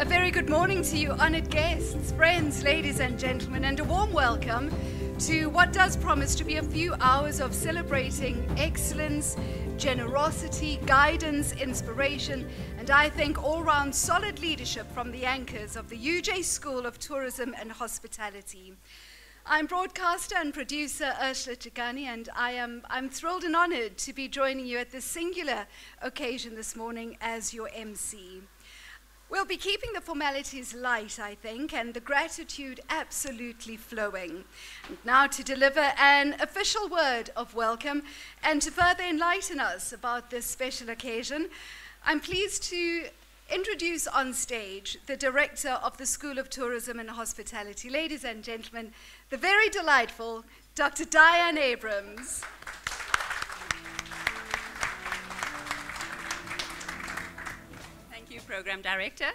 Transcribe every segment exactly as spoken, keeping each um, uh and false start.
A very good morning to you, honored guests, friends, ladies and gentlemen, and a warm welcome to what does promise to be a few hours of celebrating excellence, generosity, guidance, inspiration, and I think all-round solid leadership from the anchors of the U J School of Tourism and Hospitality. I'm broadcaster and producer Ursula Chigani, and I am, I'm thrilled and honored to be joining you at this singular occasion this morning as your M C. We'll be keeping the formalities light, I think, and the gratitude absolutely flowing. And now to deliver an official word of welcome and to further enlighten us about this special occasion, I'm pleased to introduce on stage the director of the School of Tourism and Hospitality. Ladies and gentlemen, the very delightful Doctor Diane Abrams. Program Director.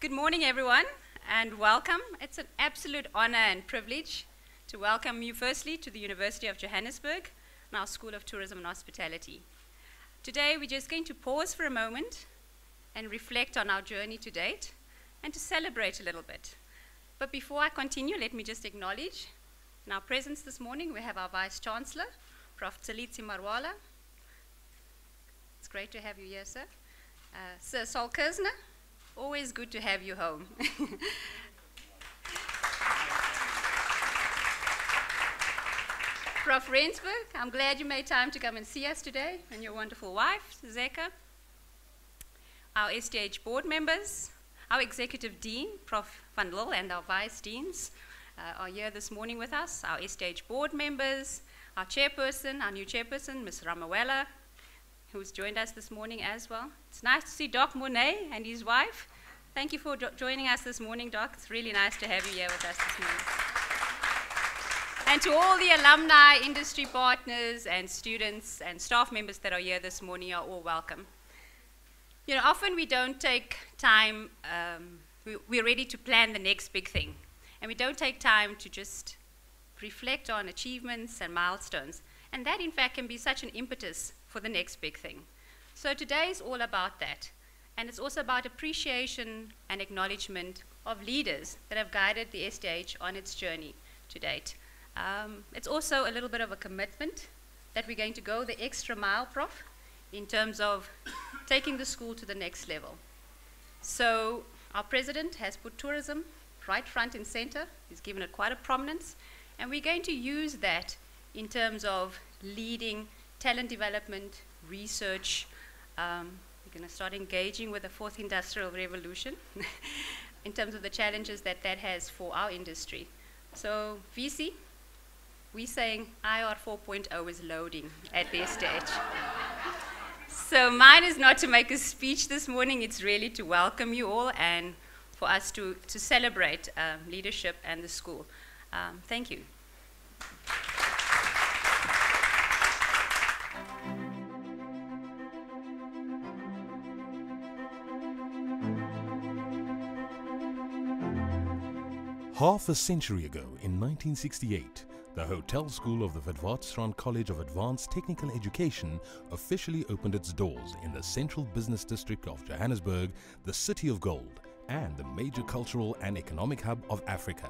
Good morning, everyone, and welcome. It's an absolute honor and privilege to welcome you firstly to the University of Johannesburg and our School of Tourism and Hospitality. Today, we're just going to pause for a moment and reflect on our journey to date and to celebrate a little bit. But before I continue, let me just acknowledge in our presence this morning, we have our Vice Chancellor, Professor Tshilidzi Marwala. It's great to have you here, sir. Uh, Sir Sol Kerzner, always good to have you home. Professor Rensburg, I'm glad you made time to come and see us today, and your wonderful wife, Zeka. Our S T H board members, our executive dean, Professor Van Lill, and our vice deans uh, are here this morning with us. Our S T H board members, our chairperson, our new chairperson, Miz Ramawela, who's joined us this morning as well. It's nice to see Doc Monet and his wife. Thank you for joining us this morning, Doc. It's really nice to have you here with us this morning. And to all the alumni, industry partners, and students, and staff members that are here this morning, you are all welcome. You know, often we don't take time, um, we, we're ready to plan the next big thing. And we don't take time to just reflect on achievements and milestones. And that, in fact, can be such an impetus for the next big thing. So today is all about that. And it's also about appreciation and acknowledgement of leaders that have guided the S T H on its journey to date. Um, it's also a little bit of a commitment that we're going to go the extra mile, Prof, in terms of taking the school to the next level. So our president has put tourism right front and center. He's given it quite a prominence. And we're going to use that in terms of leading talent development, research. Um, we're going to start engaging with the fourth industrial revolution in terms of the challenges that that has for our industry. So V C, we're saying I R four point oh is loading at this stage. So mine is not to make a speech this morning. It's really to welcome you all and for us to, to celebrate um, leadership and the school. Um, thank you. Half a century ago, in nineteen sixty-eight, the Hotel School of the Witwatersrand College of Advanced Technical Education officially opened its doors in the central business district of Johannesburg, the city of gold, and the major cultural and economic hub of Africa.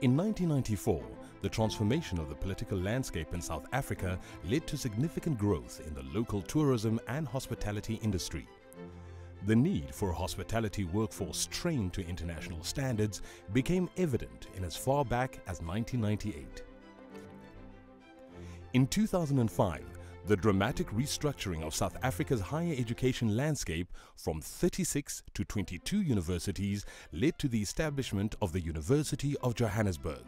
In nineteen ninety-four, the transformation of the political landscape in South Africa led to significant growth in the local tourism and hospitality industry. The need for a hospitality workforce trained to international standards became evident in as far back as nineteen ninety-eight. In two thousand five, the dramatic restructuring of South Africa's higher education landscape from thirty-six to twenty-two universities led to the establishment of the University of Johannesburg.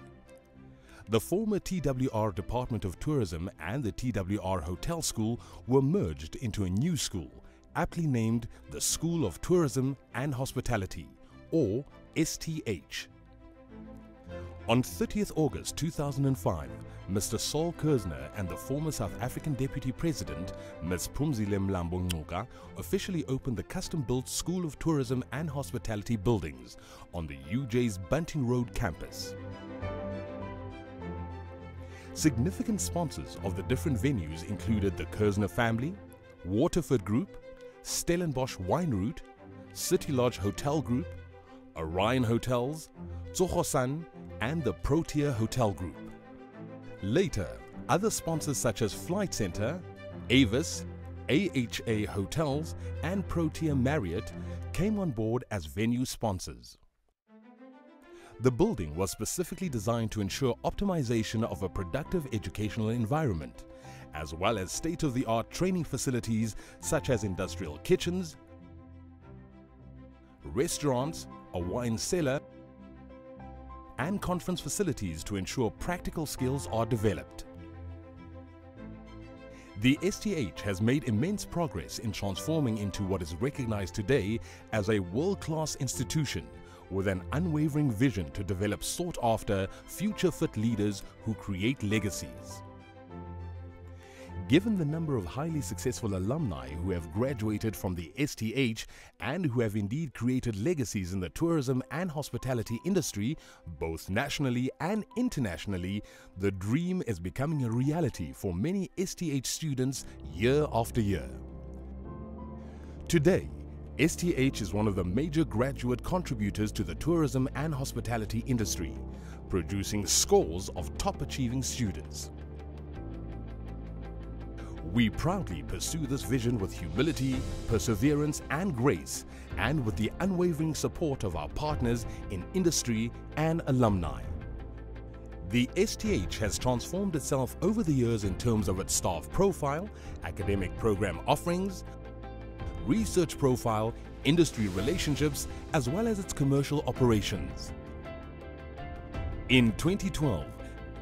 The former T W R Department of Tourism and the T W R Hotel School were merged into a new school, aptly named the School of Tourism and Hospitality, or S T H. On thirtieth August two thousand five, Mister Sol Kerzner and the former South African Deputy President, Miz Phumzile Mlambo-Ngcuka, officially opened the custom-built School of Tourism and Hospitality buildings on the U J's Bunting Road campus. Significant sponsors of the different venues included the Kerzner family, Waterford Group, Stellenbosch Wine Route, City Lodge Hotel Group, Orion Hotels, Tsogo Sun and the Protea Hotel Group. Later, other sponsors such as Flight Center, Avis, A H A Hotels and Protea Marriott came on board as venue sponsors. The building was specifically designed to ensure optimization of a productive educational environment, as well as state-of-the-art training facilities such as industrial kitchens, restaurants, a wine cellar, and conference facilities to ensure practical skills are developed. The S T H has made immense progress in transforming into what is recognized today as a world-class institution with an unwavering vision to develop sought-after, future-fit leaders who create legacies. Given the number of highly successful alumni who have graduated from the S T H and who have indeed created legacies in the tourism and hospitality industry, both nationally and internationally, the dream is becoming a reality for many S T H students year after year. Today, S T H is one of the major graduate contributors to the tourism and hospitality industry, producing scores of top-achieving students. We proudly pursue this vision with humility, perseverance and grace, and with the unwavering support of our partners in industry and alumni. The S T H has transformed itself over the years in terms of its staff profile, academic program offerings, research profile, industry relationships, as well as its commercial operations. In twenty twelve,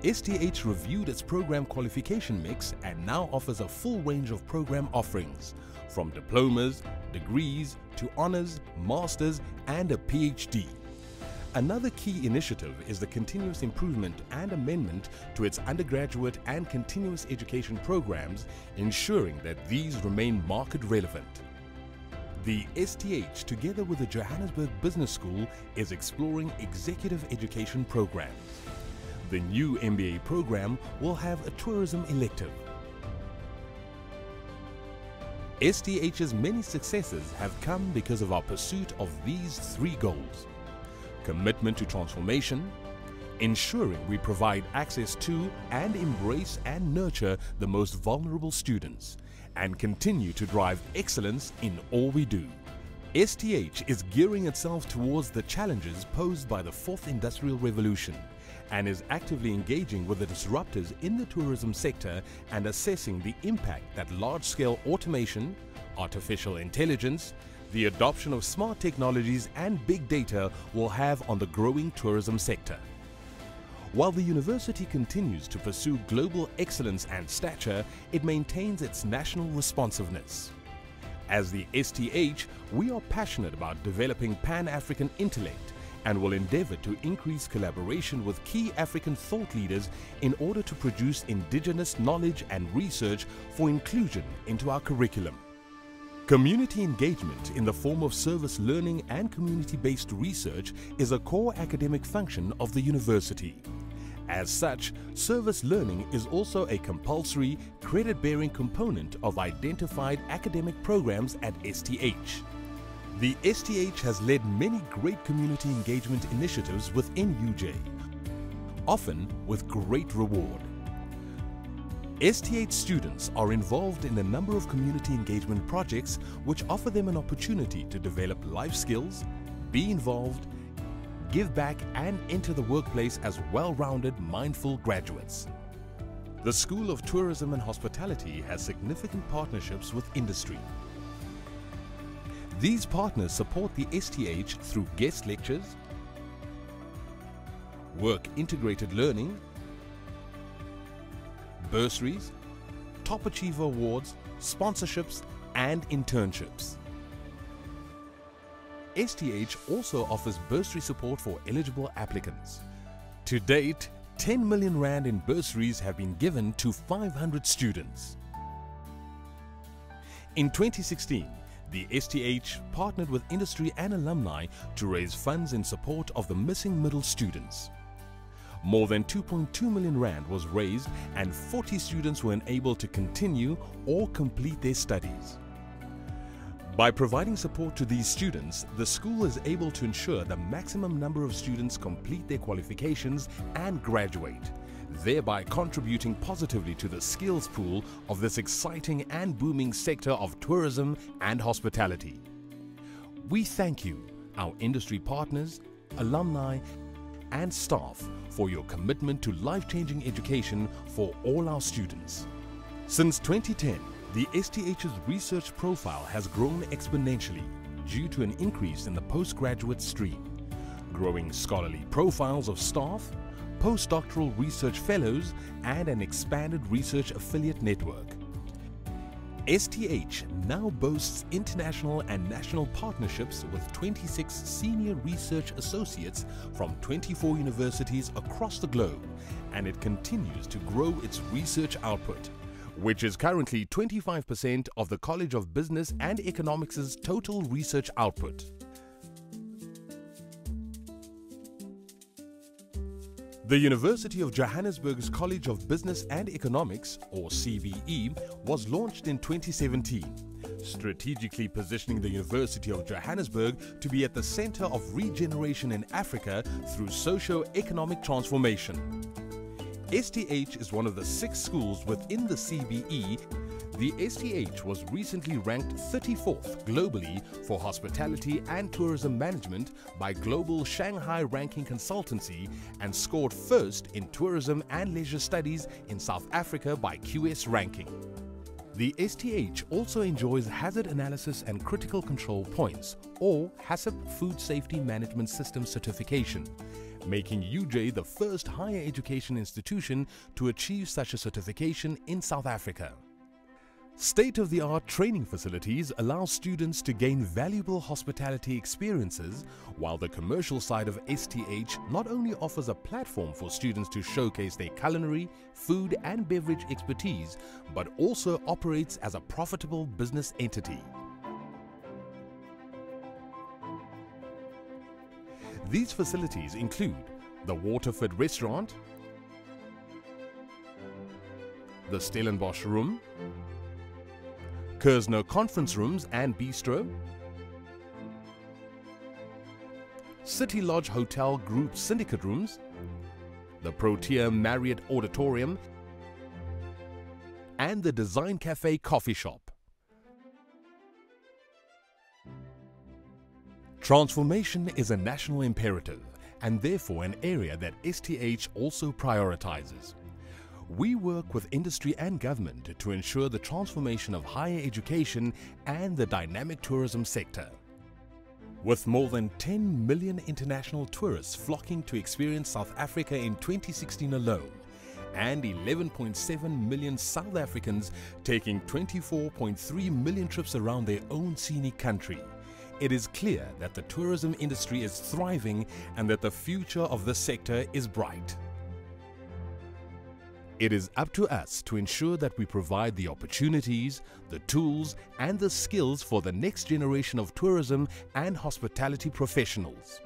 S T H reviewed its program qualification mix and now offers a full range of program offerings, from diplomas, degrees, to honors, masters, and a P H D. Another key initiative is the continuous improvement and amendment to its undergraduate and continuous education programs, ensuring that these remain market relevant. The S T H, together with the Johannesburg Business School, is exploring executive education programs. The new M B A program will have a tourism elective. S T H's many successes have come because of our pursuit of these three goals: commitment to transformation, ensuring we provide access to and embrace and nurture the most vulnerable students, and continue to drive excellence in all we do. S T H is gearing itself towards the challenges posed by the Fourth Industrial Revolution and is actively engaging with the disruptors in the tourism sector and assessing the impact that large-scale automation, artificial intelligence, the adoption of smart technologies and big data will have on the growing tourism sector. While the university continues to pursue global excellence and stature, it maintains its national responsiveness. As the S T H, we are passionate about developing Pan-African intellect and will endeavor to increase collaboration with key African thought leaders in order to produce indigenous knowledge and research for inclusion into our curriculum. Community engagement in the form of service learning and community-based research is a core academic function of the university. As such, service learning is also a compulsory, credit-bearing component of identified academic programs at S T H. The S T H has led many great community engagement initiatives within U J, often with great reward. S T H students are involved in a number of community engagement projects which offer them an opportunity to develop life skills, be involved, give back and enter the workplace as well-rounded, mindful graduates. The School of Tourism and Hospitality has significant partnerships with industry. These partners support the S T H through guest lectures, work integrated learning, bursaries, top achiever awards, sponsorships and internships. S T H also offers bursary support for eligible applicants. To date, ten million rand in bursaries have been given to five hundred students. In twenty sixteen, the S T H partnered with industry and alumni to raise funds in support of the missing middle students. More than two point two million rand was raised and forty students were enabled to continue or complete their studies. By providing support to these students, the school is able to ensure the maximum number of students complete their qualifications and graduate, thereby contributing positively to the skills pool of this exciting and booming sector of tourism and hospitality. We thank you, our industry partners, alumni and staff, for your commitment to life-changing education for all our students. Since twenty ten, the S T H's research profile has grown exponentially due to an increase in the postgraduate stream, growing scholarly profiles of staff, postdoctoral research fellows, and an expanded research affiliate network. S T H now boasts international and national partnerships with twenty-six senior research associates from twenty-four universities across the globe, and it continues to grow its research output, which is currently twenty-five percent of the College of Business and Economics' total research output. The University of Johannesburg's College of Business and Economics, or C B E, was launched in twenty seventeen, strategically positioning the University of Johannesburg to be at the center of regeneration in Africa through socio-economic transformation. S T H is one of the six schools within the C B E. The S T H was recently ranked thirty-fourth globally for hospitality and tourism management by global Shanghai ranking consultancy and scored first in tourism and leisure studies in South Africa by Q S ranking. The S T H also enjoys hazard analysis and critical control points, or HACCP Food Safety Management System certification, making U J the first higher education institution to achieve such a certification in South Africa. State-of-the-art training facilities allow students to gain valuable hospitality experiences, while the commercial side of S T H not only offers a platform for students to showcase their culinary, food and beverage expertise, but also operates as a profitable business entity. These facilities include the Waterford Restaurant, the Stellenbosch Room, Kerzner Conference Rooms and Bistro, City Lodge Hotel Group Syndicate Rooms, the Protea Marriott Auditorium, and the Design Cafe Coffee Shop. Transformation is a national imperative and therefore an area that S T H also prioritizes. We work with industry and government to ensure the transformation of higher education and the dynamic tourism sector. With more than ten million international tourists flocking to experience South Africa in twenty sixteen alone, and eleven point seven million South Africans taking twenty-four point three million trips around their own scenic country, it is clear that the tourism industry is thriving and that the future of this sector is bright. It is up to us to ensure that we provide the opportunities, the tools, and the skills for the next generation of tourism and hospitality professionals.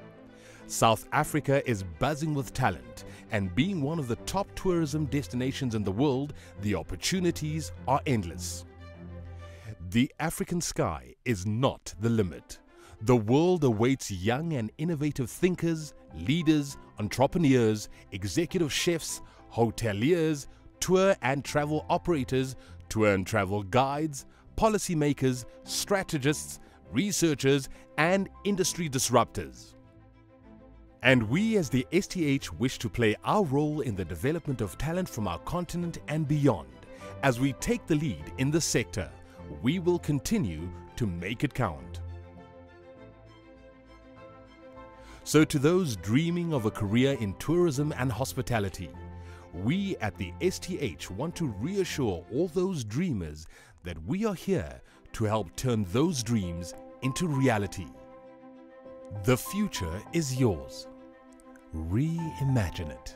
South Africa is buzzing with talent, and being one of the top tourism destinations in the world, the opportunities are endless. The African sky is not the limit. The world awaits young and innovative thinkers, leaders, entrepreneurs, executive chefs, hoteliers, tour and travel operators, tour and travel guides, policymakers, strategists, researchers, and industry disruptors. And we as the S T H wish to play our role in the development of talent from our continent and beyond. As we take the lead in this sector, we will continue to make it count. So to those dreaming of a career in tourism and hospitality, we at the S T H want to reassure all those dreamers that we are here to help turn those dreams into reality. The future is yours. Reimagine it.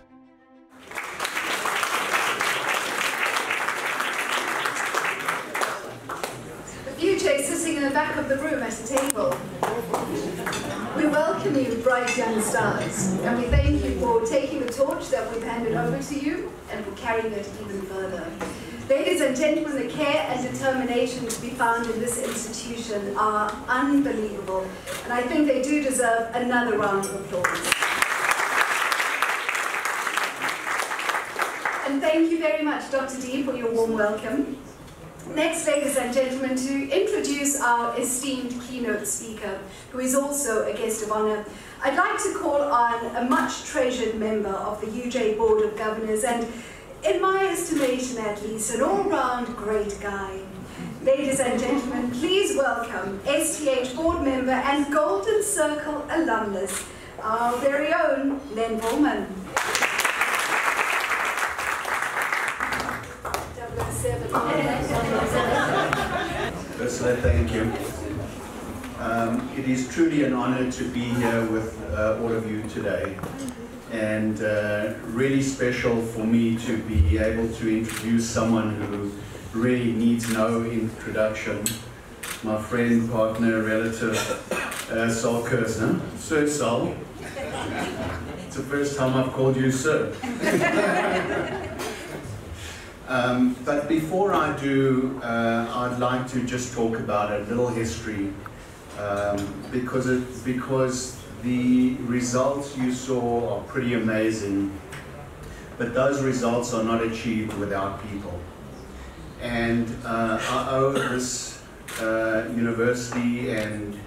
U J is sitting in the back of the room at a table. We welcome you, bright young stars, and we thank you for taking the torch that we've handed over to you and for carrying it even further. Ladies and gentlemen, the care and determination to be found in this institution are unbelievable, and I think they do deserve another round of applause. And thank you very much, Doctor Dee, for your warm welcome. Next, ladies and gentlemen, to introduce our esteemed keynote speaker, who is also a guest of honor, I'd like to call on a much treasured member of the U J Board of Governors, and in my estimation at least, an all-round great guy. Ladies and gentlemen, please welcome S T H board member and Golden Circle alumnus, our very own Len Bowman. Ursula, thank you. Um, it is truly an honor to be here with uh, all of you today. And uh, really special for me to be able to introduce someone who really needs no introduction. My friend, partner, relative, uh, Sol Kerzner. Sir Sol. It's the first time I've called you sir. um, but before I do, uh, I'd like to just talk about a little history um, because it, because. The results you saw are pretty amazing, but those results are not achieved without people. And uh, I owe this uh, university and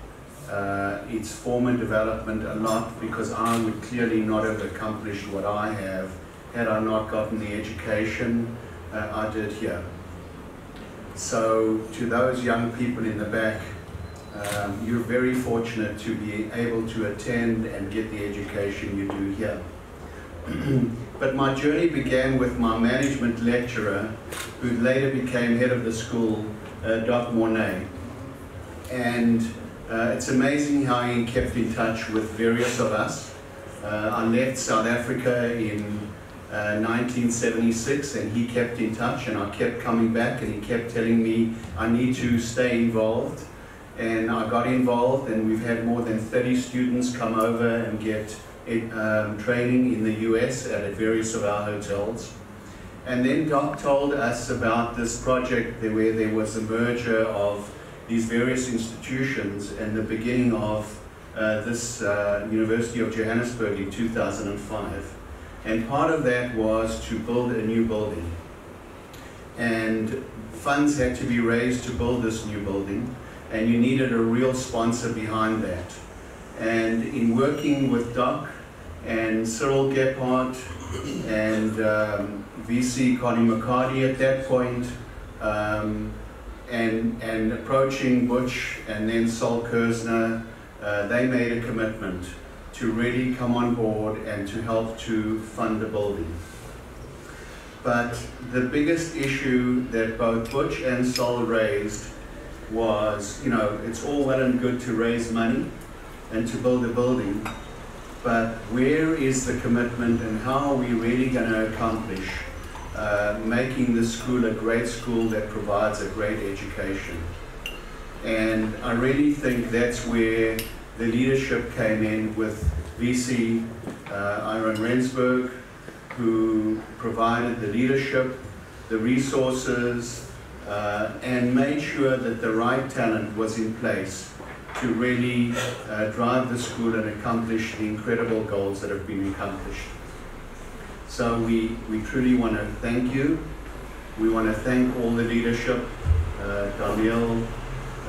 uh, its former development a lot, because I would clearly not have accomplished what I have had I not gotten the education uh, I did here. So to those young people in the back, Um, you're very fortunate to be able to attend and get the education you do here. But my journey began with my management lecturer, who later became head of the school, uh, Doc Monet. And uh, it's amazing how he kept in touch with various of us. Uh, I left South Africa in uh, nineteen seventy-six, and he kept in touch, and I kept coming back, and he kept telling me I need to stay involved. And I got involved, and we've had more than thirty students come over and get um, training in the U S at various of our hotels. And then Doc told us about this project where there was a merger of these various institutions and the beginning of uh, this uh, University of Johannesburg in two thousand five. And part of that was to build a new building. And funds had to be raised to build this new building. And you needed a real sponsor behind that. And in working with Doc and Cyril Gephardt and um, V C Connie McCarty at that point, um, and, and approaching Butch and then Sol Kerzner, uh, they made a commitment to really come on board and to help to fund the building. But the biggest issue that both Butch and Sol raised was, you know, it's all well and good to raise money and to build a building, but where is the commitment and how are we really going to accomplish uh, making this school a great school that provides a great education? And I really think that's where the leadership came in with V C uh, Ihron Rensburg, who provided the leadership, the resources, Uh, and made sure that the right talent was in place to really uh, drive the school and accomplish the incredible goals that have been accomplished. So we, we truly want to thank you. We want to thank all the leadership, uh, Danielle,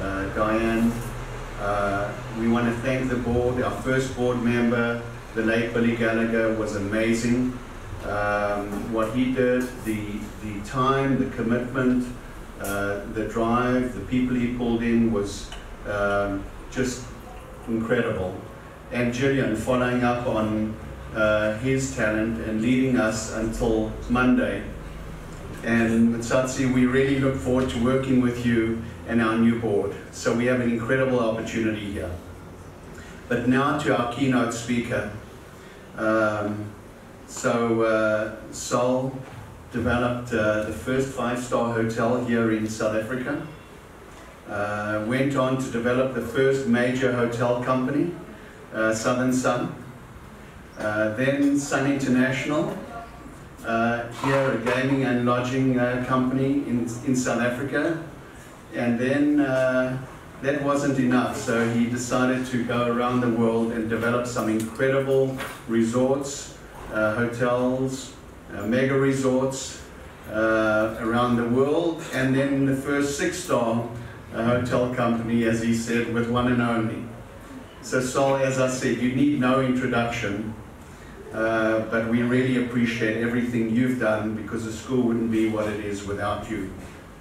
uh, Diane. Uh, we want to thank the board. Our first board member, the late Billy Gallagher, was amazing. Um, what he did, the, the time, the commitment, Uh, the drive, the people he pulled in was um, just incredible. And Gillian following up on uh, his talent and leading us until Monday. And Mtsatsi, we really look forward to working with you and our new board. So we have an incredible opportunity here. But now to our keynote speaker. Um, so uh, Sol developed uh, the first five-star hotel here in South Africa, uh, went on to develop the first major hotel company, uh, Southern Sun, uh, then Sun International, uh, here, a gaming and lodging uh, company in, in South Africa. And then uh, that wasn't enough, so he decided to go around the world and develop some incredible resorts, uh, hotels, uh, mega resorts uh, around the world, and then the first six-star uh, hotel company, as he said, with one and only. So Sol, as I said, you need no introduction, uh, but we really appreciate everything you've done, because the school wouldn't be what it is without you.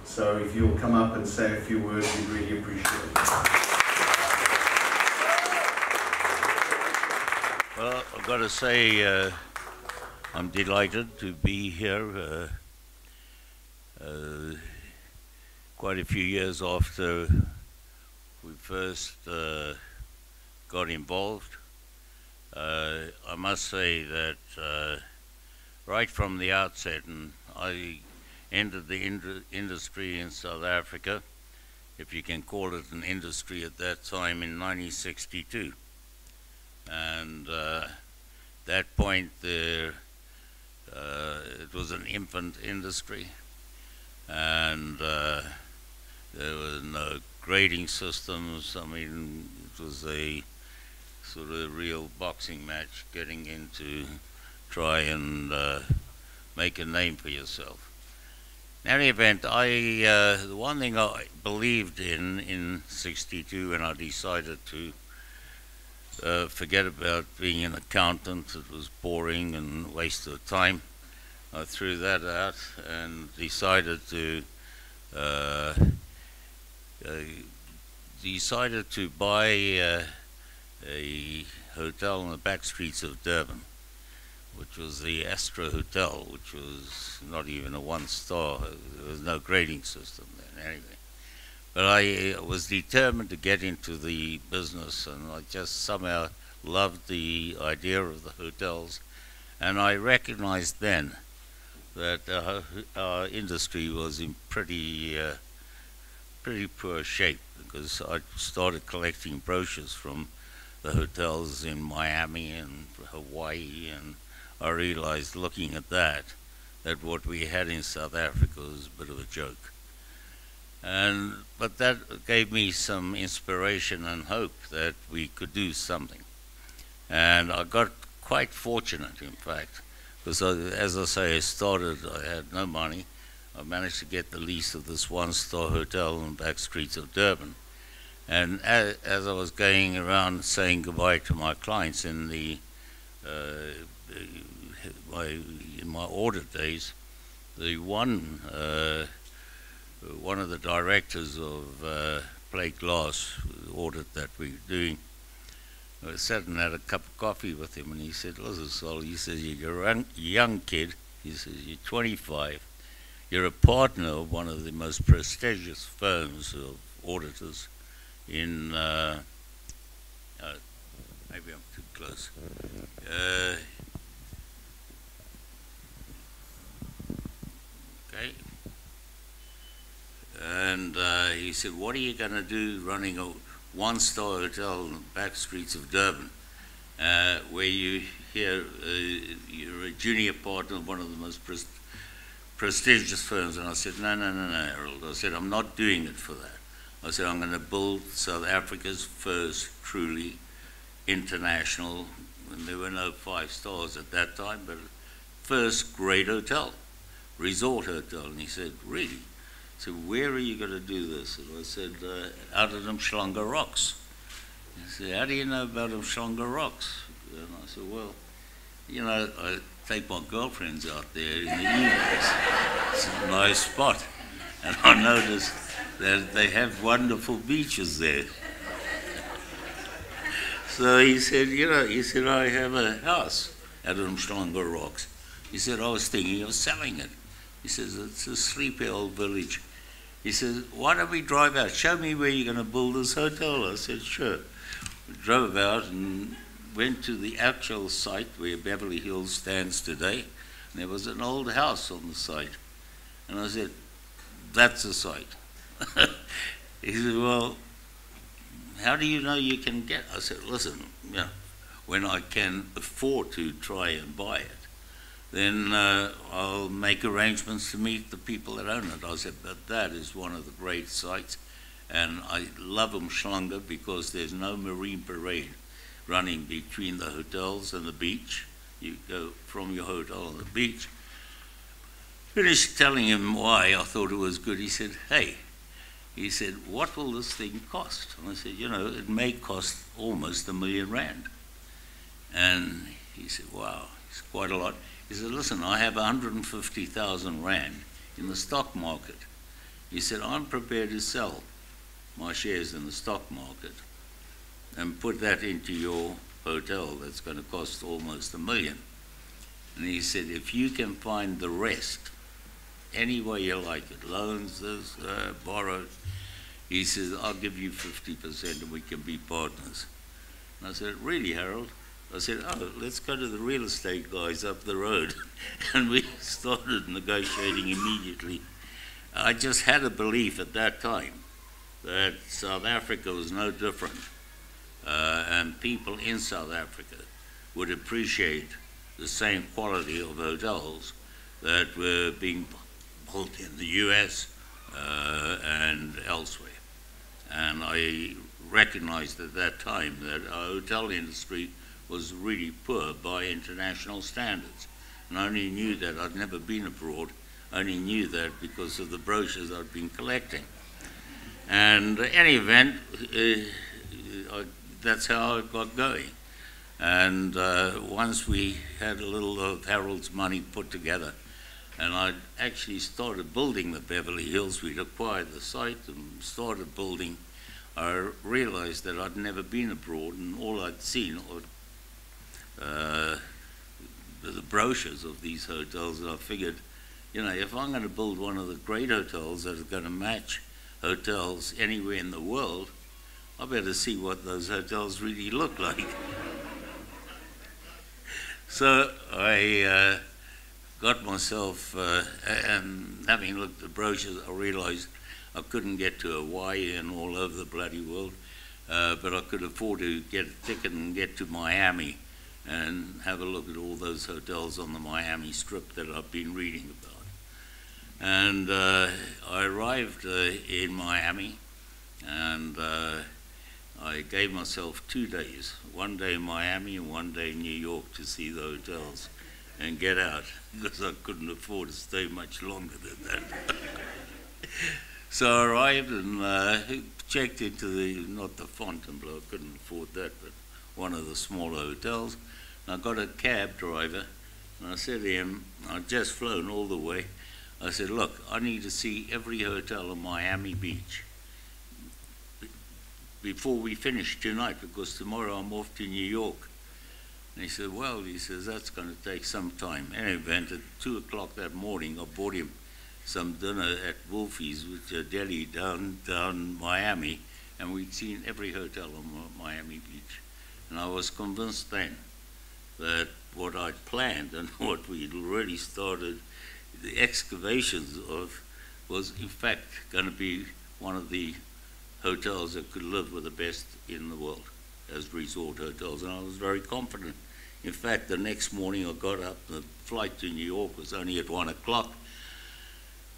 So if you'll come up and say a few words, we'd really appreciate it. Well, I've got to say uh, I'm delighted to be here uh, uh, quite a few years after we first uh, got involved. Uh, I must say that uh, right from the outset, and I entered the ind industry in South Africa, if you can call it an industry at that time, in nineteen sixty-two. And uh, that point there, uh, it was an infant industry, and uh, there were no grading systems. I mean, it was a sort of real boxing match, getting in to try and uh, make a name for yourself. In any event, I, uh, the one thing I believed in in sixty-two, when I decided to uh, forget about being an accountant, it was boring and waste of time. I threw that out and decided to uh, uh, decided to buy uh, a hotel in the back streets of Durban, which was the Astra Hotel, which was not even a one-star. There was no grading system then, anyway. But I was determined to get into the business, and I just somehow loved the idea of the hotels. And I recognized then that our, our industry was in pretty, uh, pretty poor shape, because I started collecting brochures from the hotels in Miami and Hawaii, and I realized, looking at that, that what we had in South Africa was a bit of a joke. And, but that gave me some inspiration and hope that we could do something. And I got quite fortunate, in fact, because I, as I say, I started, I had no money. I managed to get the lease of this one-star hotel in the back streets of Durban. And as, as I was going around saying goodbye to my clients in the uh, My, in my audit days, the one uh, one of the directors of uh, Plate Glass audit that we were doing, I sat and had a cup of coffee with him, and he said, "Listen, Sol," he says, "you're a young kid," he says, "you're twenty-five, you're a partner of one of the most prestigious firms of auditors in uh, uh, maybe I'm too close. Uh, And uh, he said, "What are you going to do running a one-star hotel in the back streets of Durban, uh, where you here, uh, you're a junior partner of one of the most pres prestigious firms?" And I said, "No, no, no, no, Harold." I said, "I'm not doing it for that. I said, I'm going to build South Africa's first truly international," and there were no five stars at that time, but first great hotel, resort hotel. And he said, "Really?" So "where are you going to do this?" And I said, uh, "Out at Umhlanga Rocks." He said, "How do you know about Umhlanga Rocks?" And I said, "Well, you know, I take my girlfriends out there in the evenings. It's a nice spot. And I noticed that they have wonderful beaches there." So he said, "You know," he said, "I have a house at Umhlanga Rocks." He said, "I was thinking of selling it." He says, "It's a sleepy old village." He says, "Why don't we drive out? Show me where you're going to build this hotel." I said, "Sure." We drove out and went to the actual site where Beverly Hills stands today. And there was an old house on the site. And I said, "That's the site." He said, "Well, how do you know you can get?" I said, "Listen, you know, when I can afford to try and buy it, then uh, I'll make arrangements to meet the people that own it. I said, but that is one of the great sites, and I love Umhlanga because there's no marine parade running between the hotels and the beach. You go from your hotel on the beach. Finished telling him why I thought it was good. He said, hey, he said, what will this thing cost? And I said, you know, it may cost almost a million rand. And he said, wow, it's quite a lot. He said, listen, I have one hundred fifty thousand rand in the stock market. He said, I'm prepared to sell my shares in the stock market and put that into your hotel that's going to cost almost a million. And he said, if you can find the rest, any way you like it, loans, this, uh, borrowed, he says, I'll give you fifty percent and we can be partners. And I said, really, Harold? I said, oh, let's go to the real estate guys up the road. And we started negotiating immediately. I just had a belief at that time that South Africa was no different. Uh, and people in South Africa would appreciate the same quality of hotels that were being built in the U S uh, and elsewhere. And I recognized at that time that our hotel industry was really poor by international standards. And I only knew that, I'd never been abroad, I only knew that because of the brochures I'd been collecting. And in any event, uh, I, that's how I got going. And uh, once we had a little of Harold's money put together, and I actually started building the Beverly Hills. We'd acquired the site and started building. I realized that I'd never been abroad, and all I'd seen were uh, the brochures of these hotels, and I figured, you know, if I'm going to build one of the great hotels that is going to match hotels anywhere in the world, I better see what those hotels really look like. So I uh, got myself, uh, and having looked at brochures, I realized I couldn't get to Hawaii and all over the bloody world, uh, but I could afford to get a ticket and get to Miami and have a look at all those hotels on the Miami Strip that I've been reading about. And uh, I arrived uh, in Miami, and uh, I gave myself two days, one day in Miami and one day in New York, to see the hotels and get out, because I couldn't afford to stay much longer than that. So I arrived and uh, checked into the, not the Fontainebleau, I couldn't afford that, but one of the smaller hotels. And I got a cab driver, and I said to him, I'd just flown all the way, I said, look, I need to see every hotel in Miami Beach before we finish tonight, because tomorrow I'm off to New York. And he said, well, he says, that's going to take some time. In any event, at two o'clock that morning, I bought him some dinner at Wolfie's, which is a deli down, down Miami, and we'd seen every hotel on Miami Beach. And I was convinced then that what I'd planned and what we'd already started, the excavations of, was in fact going to be one of the hotels that could live with the best in the world as resort hotels, and I was very confident. In fact, the next morning I got up, the flight to New York was only at one o'clock,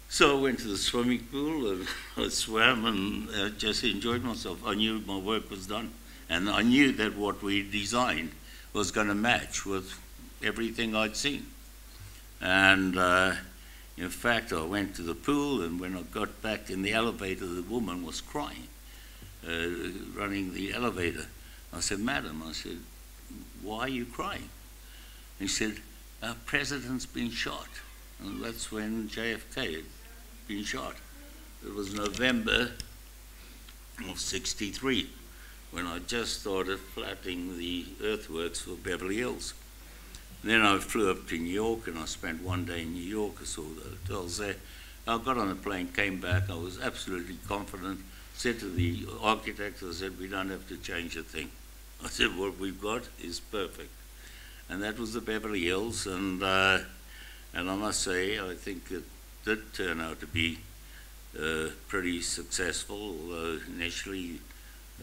so I went to the swimming pool and I swam and uh, just enjoyed myself. I knew my work was done, and I knew that what we designed was going to match with everything I'd seen. And uh, in fact, I went to the pool, and when I got back in the elevator, the woman was crying. Uh, running the elevator. I said, madam, I said, why are you crying? He said, our president's been shot. And that's when J F K had been shot. It was November of sixty-three, when I just started flattening the earthworks for Beverly Hills. And then I flew up to New York, and I spent one day in New York. I saw the hotels there. I got on the plane, came back, I was absolutely confident. Said to the architect, I said, we don't have to change a thing. I said, what we've got is perfect. And that was the Beverly Hills, and, uh, and I must say, I think it did turn out to be uh, pretty successful, although initially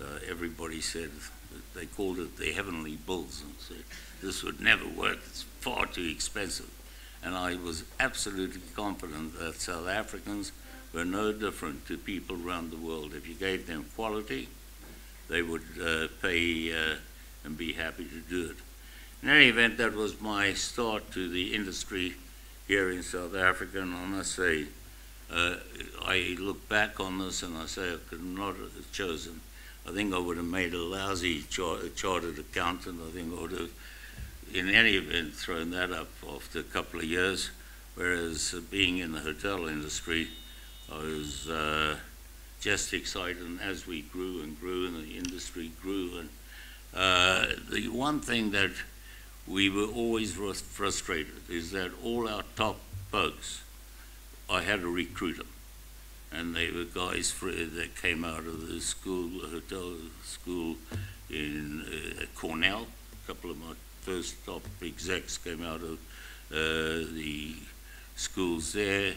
uh, everybody said, they called it the Heavenly Bulls, and said, this would never work, it's far too expensive. and I was absolutely confident that South Africans were no different to people around the world. If you gave them quality, they would uh, pay uh, and be happy to do it. In any event, that was my start to the industry here in South Africa, and I must say, uh, I look back on this and I say I could not have chosen. I think I would have made a lousy char chartered accountant. I think I would have, in any event, thrown that up after a couple of years, whereas uh, being in the hotel industry, I was uh, just excited, and as we grew and grew and the industry grew, and uh, the one thing that we were always frustrated is that all our top folks, I had to recruit them. And they were guys that came out of the school, the hotel school in uh, Cornell. A couple of my first top execs came out of uh, the schools there,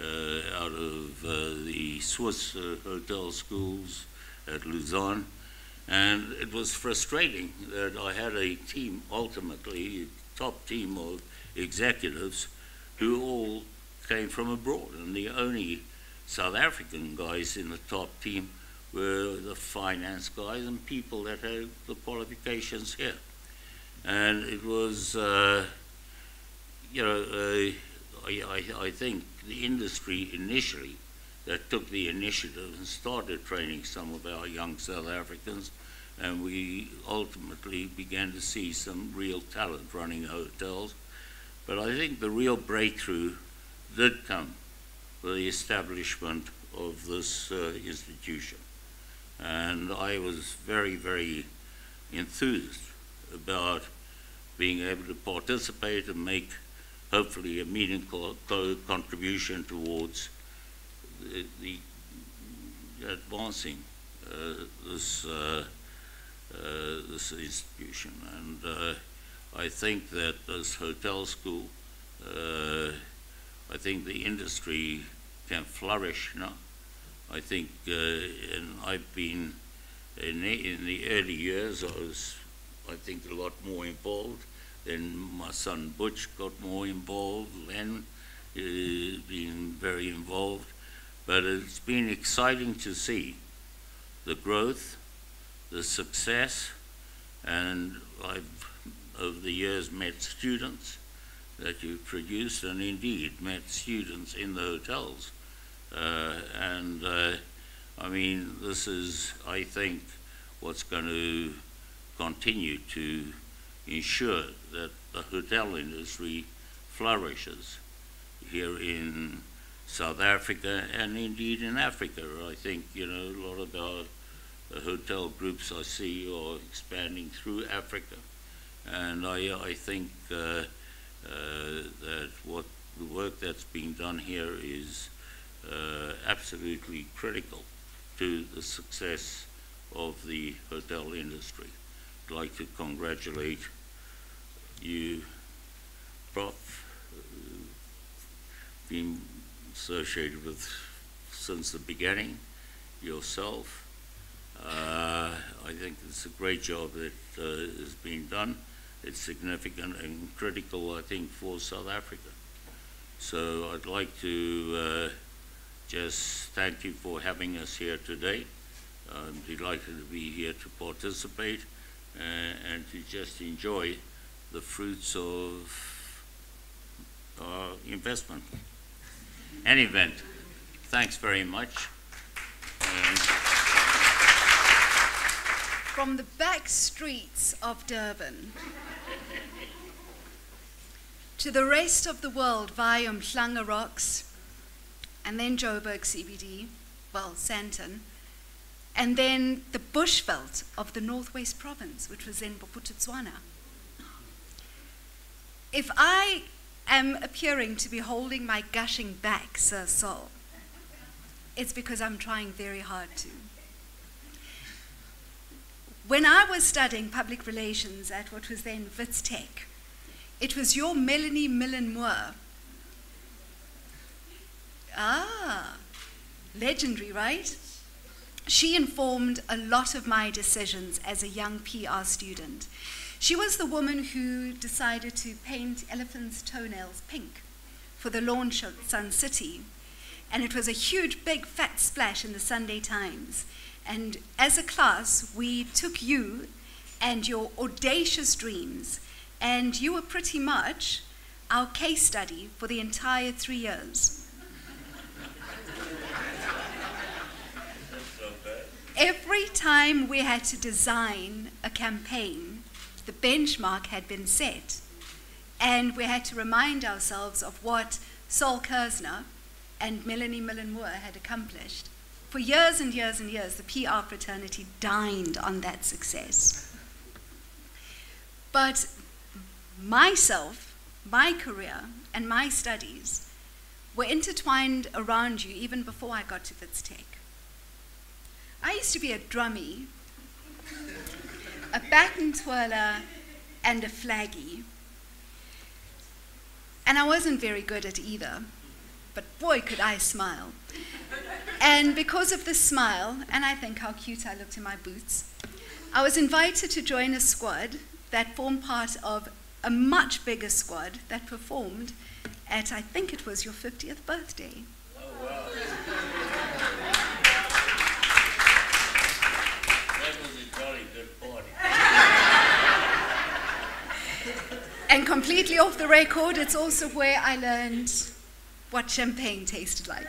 uh, out of uh, the Swiss uh, hotel schools at Lausanne. And it was frustrating that I had a team, ultimately, a top team of executives who all came from abroad. And the only South African guys in the top team were the finance guys and people that had the qualifications here. And it was, uh, you know, uh, I, I, I think the industry initially that took the initiative and started training some of our young South Africans, and we ultimately began to see some real talent running hotels. But I think the real breakthrough did come with the establishment of this uh, institution. And I was very, very enthused about being able to participate and make, hopefully, a meaningful contribution towards The, the advancing uh, this uh, uh, this institution, and uh, I think that this hotel school, uh, I think the industry can flourish now. I think, uh, and I've been in the, in the early years, I was, I think, a lot more involved. Then my son Butch got more involved. Len uh, been very involved. But it's been exciting to see the growth, the success, and I've, over the years, met students that you've produced, and indeed met students in the hotels. Uh, and, uh, I mean, this is, I think, what's going to continue to ensure that the hotel industry flourishes here in South Africa, and indeed in Africa. I think, you know, a lot of our uh, hotel groups I see are expanding through Africa. And I, I think uh, uh, that what the work that's being done here is uh, absolutely critical to the success of the hotel industry. I'd like to congratulate you, Prof, being associated with since the beginning, yourself. Uh, I think it's a great job that uh, has been done. It's significant and critical, I think, for South Africa. So I'd like to uh, just thank you for having us here today. I'm delighted to be here to participate uh, and to just enjoy the fruits of our investment. Any event, thanks very much. Um. From the back streets of Durban to the rest of the world via Umhlanga Rocks, and then Joburg C B D, well, Sandton, and then the bushveld of the Northwest Province, which was then Bophuthatswana. If I am appearing to be holding my gushing back, Sir Sol, it's because I'm trying very hard to. When I was studying public relations at what was then Wits Tech, it was your Melanie Millen-Moore. Ah, legendary, right? She informed a lot of my decisions as a young P R student. She was the woman who decided to paint elephants' toenails pink for the launch of Sun City. And it was a huge, big, fat splash in the Sunday Times. And as a class, we took you and your audacious dreams, and you were pretty much our case study for the entire three years. Every time we had to design a campaign, the benchmark had been set, and we had to remind ourselves of what Sol Kerzner and Melanie Millen-Moore had accomplished. For years and years and years, the P R fraternity dined on that success. But myself, my career, and my studies were intertwined around you even before I got to FitzTech. I used to be a drummy, a baton twirler, and a flaggy. And I wasn't very good at either, but boy, could I smile. And because of this smile, and I think how cute I looked in my boots, I was invited to join a squad that formed part of a much bigger squad that performed at, I think it was your fiftieth birthday. Oh, wow. That was a jolly good party. And completely off the record, it's also where I learned what champagne tasted like.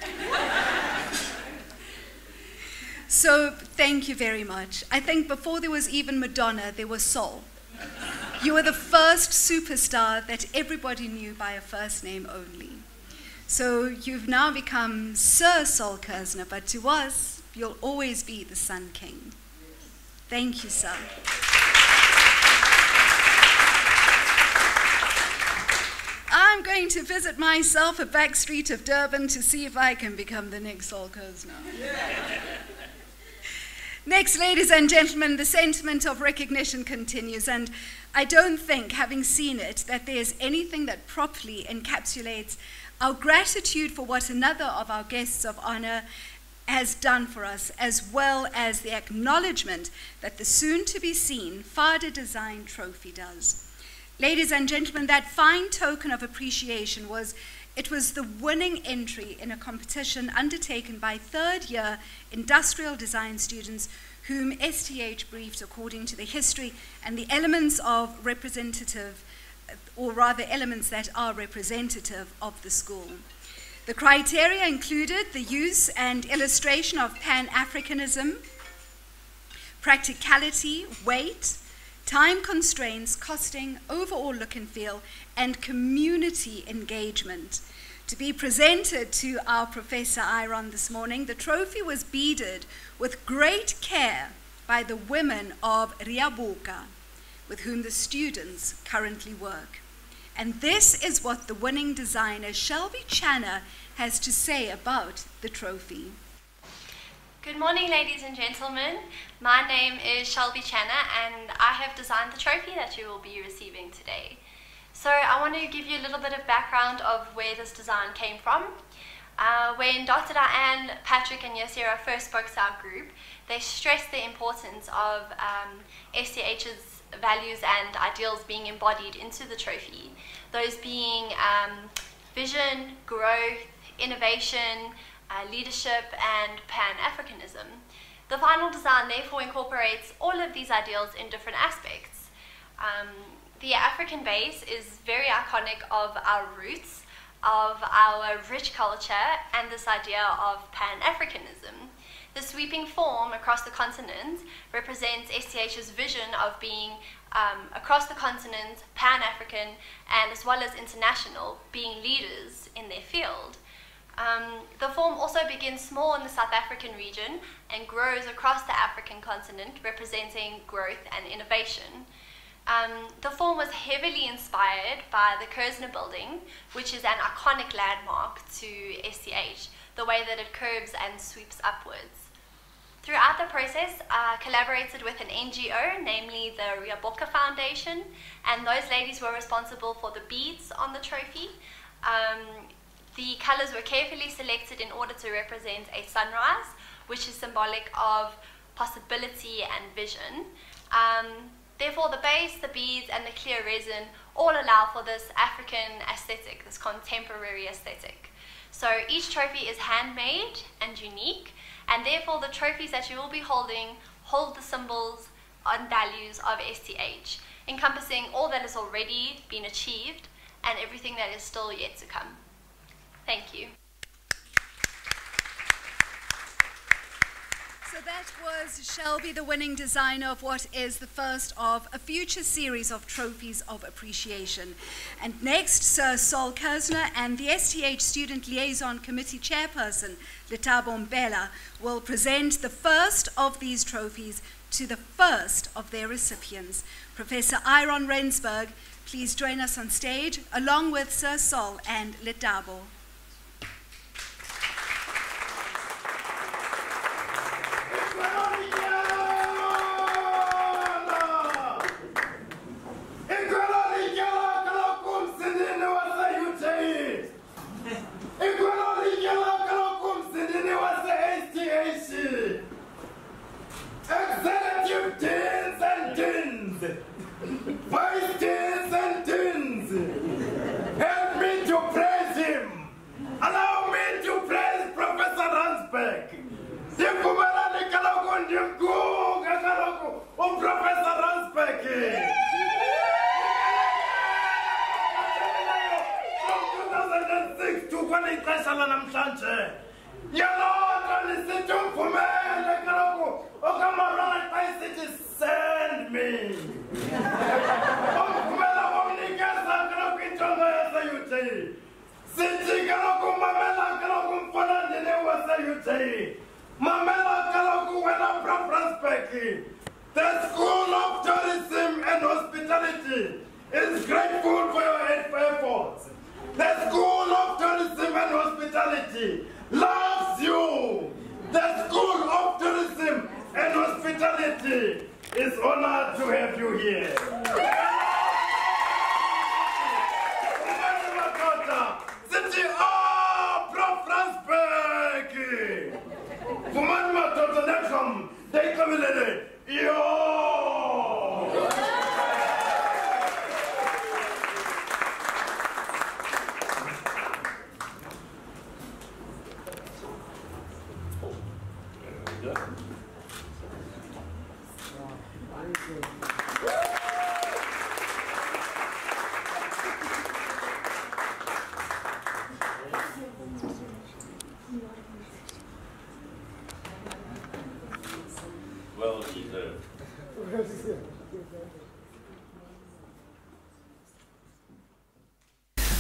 So thank you very much. I think before there was even Madonna, there was Sol. You were the first superstar that everybody knew by a first name only. So you've now become Sir Sol Kerzner, but to us, you'll always be the Sun King. Thank you, sir. I'm going to visit myself a back street of Durban to see if I can become the next Sol Kerzner. Yeah. Next, ladies and gentlemen, the sentiment of recognition continues, and I don't think, having seen it, that there's anything that properly encapsulates our gratitude for what another of our guests of honor has done for us, as well as the acknowledgement that the soon-to-be-seen F A D A design trophy does. Ladies and gentlemen, that fine token of appreciation was It was the winning entry in a competition undertaken by third-year industrial design students whom S T H briefed according to the history and the elements of representative, or rather elements that are representative of the school. The criteria included the use and illustration of Pan-Africanism, practicality, weight, time constraints, costing, overall look and feel, and community engagement. To be presented to our Professor Ihron this morning, the trophy was beaded with great care by the women of Riabuka, with whom the students currently work. And this is what the winning designer, Shelby Channer, has to say about the trophy. Good morning, ladies and gentlemen. My name is Shelby Channer, and I have designed the trophy that you will be receiving today. So I want to give you a little bit of background of where this design came from. Uh, when Doctor Diane, Patrick and Yasira first spoke to our group, they stressed the importance of um, S T H's values and ideals being embodied into the trophy. Those being um, vision, growth, innovation, Uh, leadership and Pan-Africanism. The final design therefore incorporates all of these ideals in different aspects. Um, the African base is very iconic of our roots, of our rich culture, and this idea of Pan-Africanism. The sweeping form across the continent represents S T H's vision of being um, across the continent, Pan-African, and as well as international, being leaders in their field. Um, the form also begins small in the South African region and grows across the African continent, representing growth and innovation. Um, the form was heavily inspired by the Kerzner building, which is an iconic landmark to S T H, the way that it curves and sweeps upwards. Throughout the process, I collaborated with an N G O, namely the Riaboka Foundation, and those ladies were responsible for the beads on the trophy. Um, The colours were carefully selected in order to represent a sunrise, which is symbolic of possibility and vision. Um, Therefore, the base, the beads, and the clear resin all allow for this African aesthetic, this contemporary aesthetic. So each trophy is handmade and unique, and therefore the trophies that you will be holding hold the symbols and values of S T H, encompassing all that has already been achieved and everything that is still yet to come. Thank you. So that was Shelby, the winning designer of what is the first of a future series of trophies of appreciation. And next, Sir Sol Kerzner and the S T H Student Liaison Committee Chairperson, Lethabo Mbela, will present the first of these trophies to the first of their recipients. Professor Ihron Rensburg, please join us on stage, along with Sir Sol and Lethabo.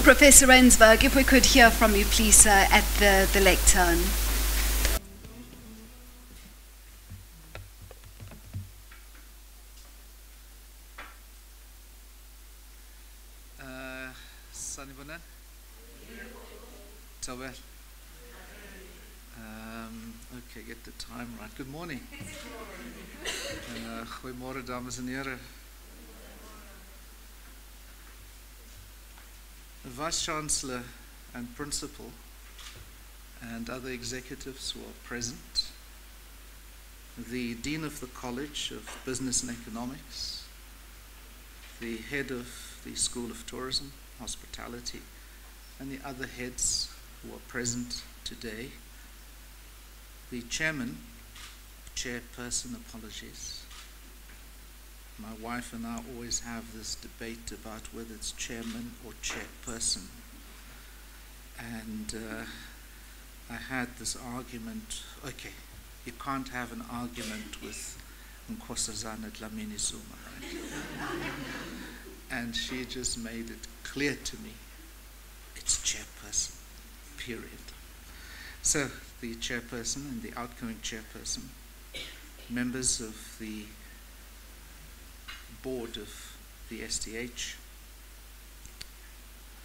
Professor Rensburg, if we could hear from you, please, sir, at the, the lectern. Uh, Sanibona? Tawel? Um, okay, get the time right. Good morning. Goeiemorgen, dames en heren. Vice-Chancellor and Principal and other executives who are present, the Dean of the College of Business and Economics, the Head of the School of Tourism, Hospitality, and the other heads who are present today, the Chairman, Chairperson, apologies. My wife and I always have this debate about whether it's chairman or chairperson. And uh, I had this argument, okay, you can't have an argument with Nkosazana Dlamini Zuma, right? And she just made it clear to me, it's chairperson, period. So the chairperson and the outgoing chairperson, members of the Board of the S T H,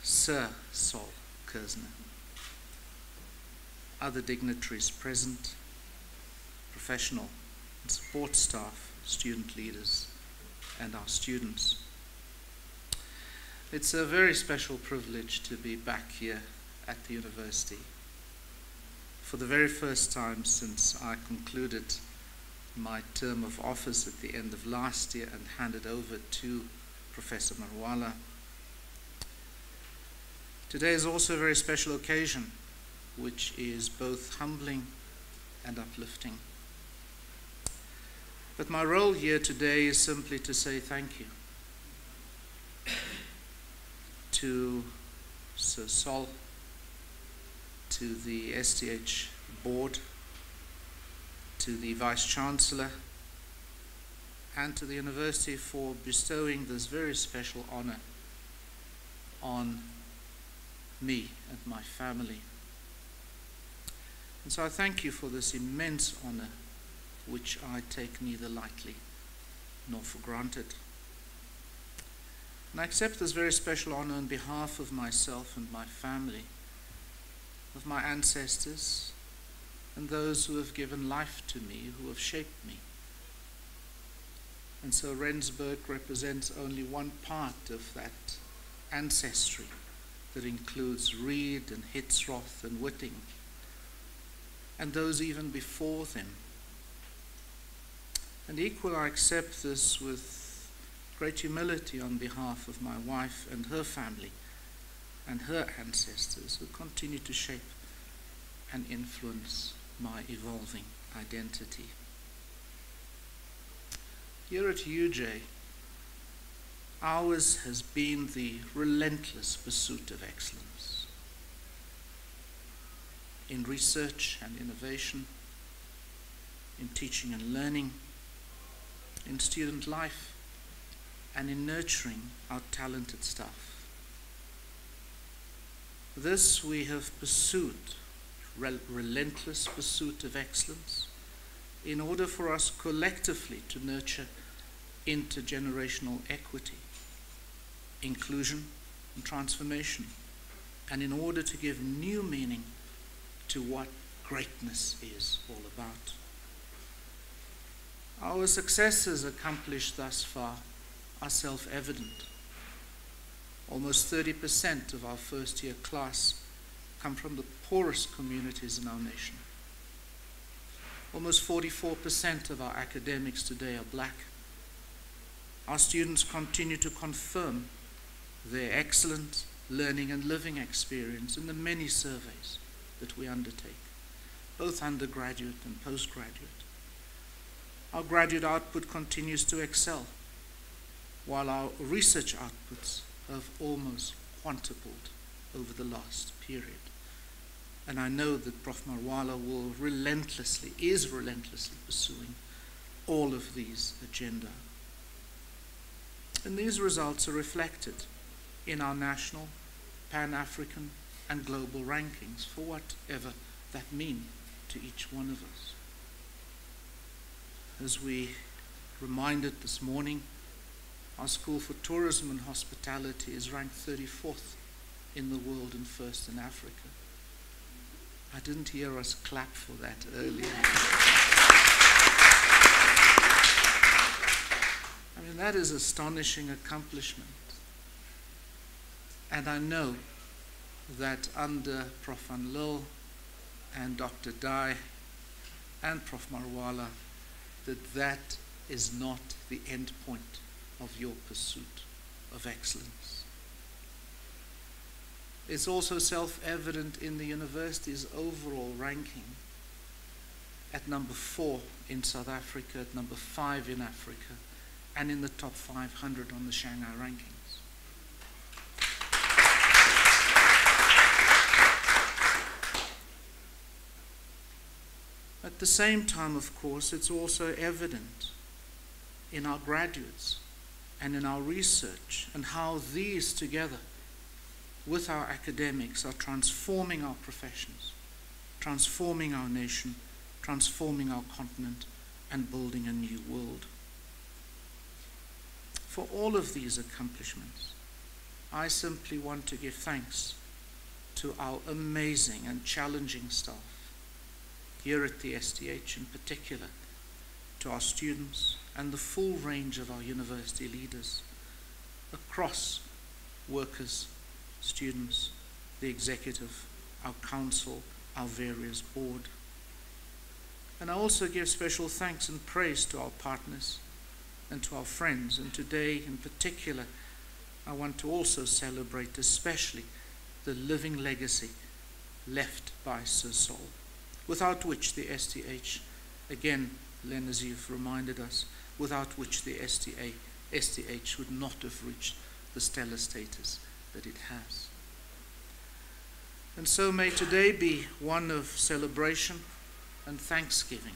Sir Sol Kerzner, other dignitaries present, professional and support staff, student leaders, and our students. It's a very special privilege to be back here at the university for the very first time since I concluded my term of office at the end of last year and handed over to Professor Marwala. Today is also a very special occasion, which is both humbling and uplifting. But my role here today is simply to say thank you to Sir Sol, to the S T H board, to the Vice-Chancellor, and to the University for bestowing this very special honor on me and my family. And so I thank you for this immense honor, which I take neither lightly nor for granted. And I accept this very special honor on behalf of myself and my family, of my ancestors, and those who have given life to me, who have shaped me. And so Rensburg represents only one part of that ancestry that includes Reed and Hitzroth and Whitting, and those even before them. And equal, I accept this with great humility on behalf of my wife and her family and her ancestors, who continue to shape and influence my evolving identity. Here at U J, ours has been the relentless pursuit of excellence in research and innovation, in teaching and learning, in student life, and in nurturing our talented staff. This we have pursued, rel relentless pursuit of excellence, in order for us collectively to nurture intergenerational equity, inclusion, and transformation, and in order to give new meaning to what greatness is all about. Our successes accomplished thus far are self-evident. Almost thirty percent of our first-year class come from the poorest communities in our nation. Almost forty-four percent of our academics today are black. Our students continue to confirm their excellent learning and living experience in the many surveys that we undertake, both undergraduate and postgraduate. Our graduate output continues to excel, while our research outputs have almost quintupled over the last period. And I know that Professor Marwala will relentlessly, is relentlessly pursuing all of these agenda. And these results are reflected in our national, Pan-African, and global rankings, for whatever that means to each one of us. As we reminded this morning, our School for Tourism and Hospitality is ranked thirty-fourth in the world and first in Africa. I didn't hear us clap for that earlier. I mean, that is astonishing accomplishment. And I know that under Professor Van Lill and Doctor Dye and Professor Marwala, that that is not the end point of your pursuit of excellence. It's also self-evident in the university's overall ranking, at number four in South Africa, at number five in Africa, and in the top five hundred on the Shanghai rankings. At the same time, of course, it's also evident in our graduates and in our research and how these together with our academics are transforming our professions, transforming our nation, transforming our continent, and building a new world. For all of these accomplishments, I simply want to give thanks to our amazing and challenging staff, here at the S T H in particular, to our students, and the full range of our university leaders, across workers, students, the executive, our council, our various board. And I also give special thanks and praise to our partners and to our friends. And today in particular, I want to also celebrate especially the living legacy left by Sir Sol, without which the S T H, again, Len, as you've reminded us, without which the S T A, S T H would not have reached the stellar status that it has. And so may today be one of celebration and thanksgiving,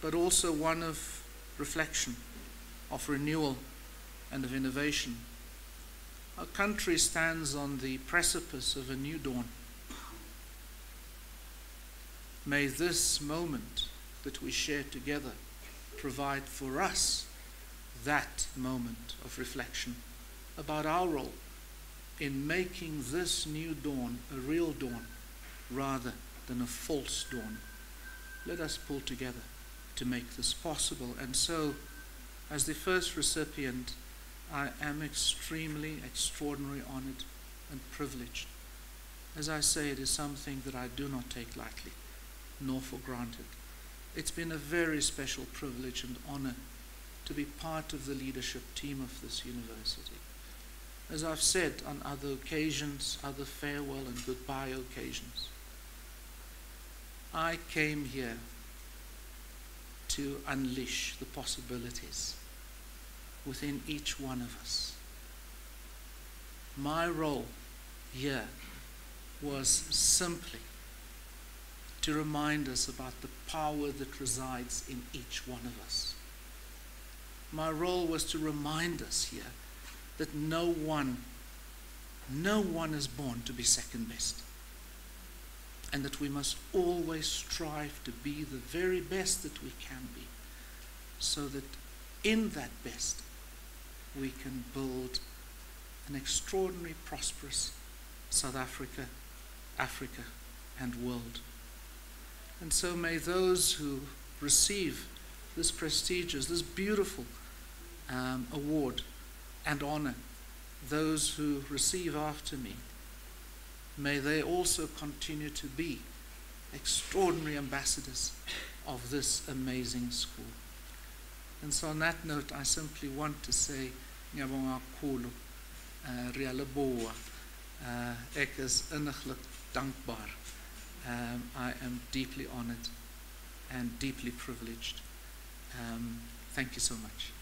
but also one of reflection, of renewal, and of innovation. Our country stands on the precipice of a new dawn. May this moment that we share together provide for us that moment of reflection about our role in making this new dawn a real dawn rather than a false dawn. Let us pull together to make this possible. And so, as the first recipient, I am extremely, extraordinarily honored and privileged. As I say, it is something that I do not take lightly, nor for granted. It's been a very special privilege and honor to be part of the leadership team of this university. As I've said on other occasions, other farewell and goodbye occasions, I came here to unleash the possibilities within each one of us. My role here was simply to remind us about the power that resides in each one of us. My role was to remind us here that no one, no one is born to be second best, and that we must always strive to be the very best that we can be, so that in that best we can build an extraordinary, prosperous South Africa, Africa, and world. And so may those who receive this prestigious, this beautiful um, award and honor, those who receive after me, may they also continue to be extraordinary ambassadors of this amazing school. And so on that note, I simply want to say, Ngiyabonga kakhulu, Riyaliboa, ek is inniglik dankbaar. I am deeply honored and deeply privileged. Um, thank you so much.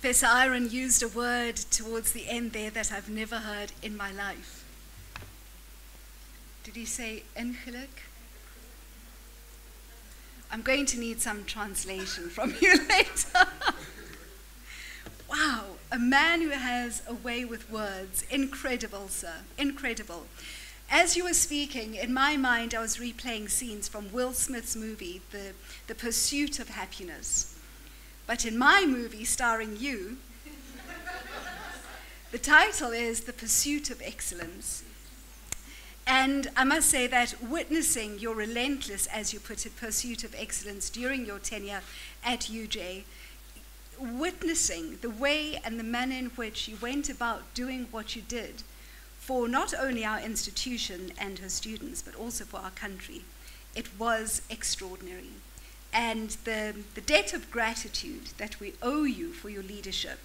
Professor Ihron used a word towards the end there that I've never heard in my life. Did he say ingeluk? I'm going to need some translation from you later. Wow, a man who has a way with words. Incredible, sir, incredible. As you were speaking, in my mind I was replaying scenes from Will Smith's movie, The, the Pursuit of Happiness. But in my movie starring you, the title is The Pursuit of Excellence. And I must say that witnessing your relentless, as you put it, pursuit of excellence during your tenure at U J, witnessing the way and the manner in which you went about doing what you did for not only our institution and her students, but also for our country, it was extraordinary. And the, the debt of gratitude that we owe you for your leadership,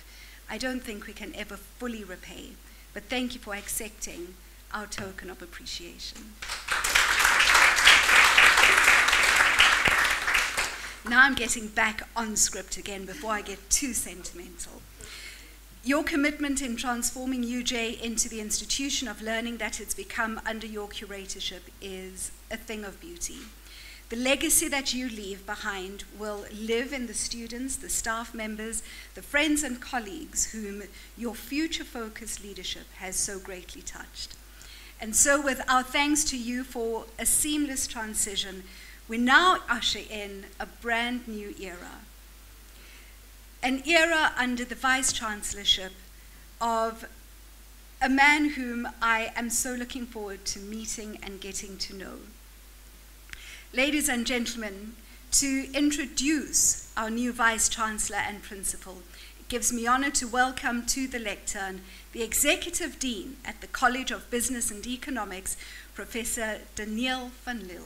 I don't think we can ever fully repay. But thank you for accepting our token of appreciation. Now I'm getting back on script again before I get too sentimental. Your commitment in transforming U J into the institution of learning that it's become under your curatorship is a thing of beauty. The legacy that you leave behind will live in the students, the staff members, the friends and colleagues whom your future-focused leadership has so greatly touched. And so with our thanks to you for a seamless transition, we now usher in a brand new era. An era under the vice-chancellorship of a man whom I am so looking forward to meeting and getting to know. Ladies and gentlemen, to introduce our new Vice-Chancellor and Principal, gives me honor to welcome to the lectern the Executive Dean at the College of Business and Economics, Professor Daniel Van Lill.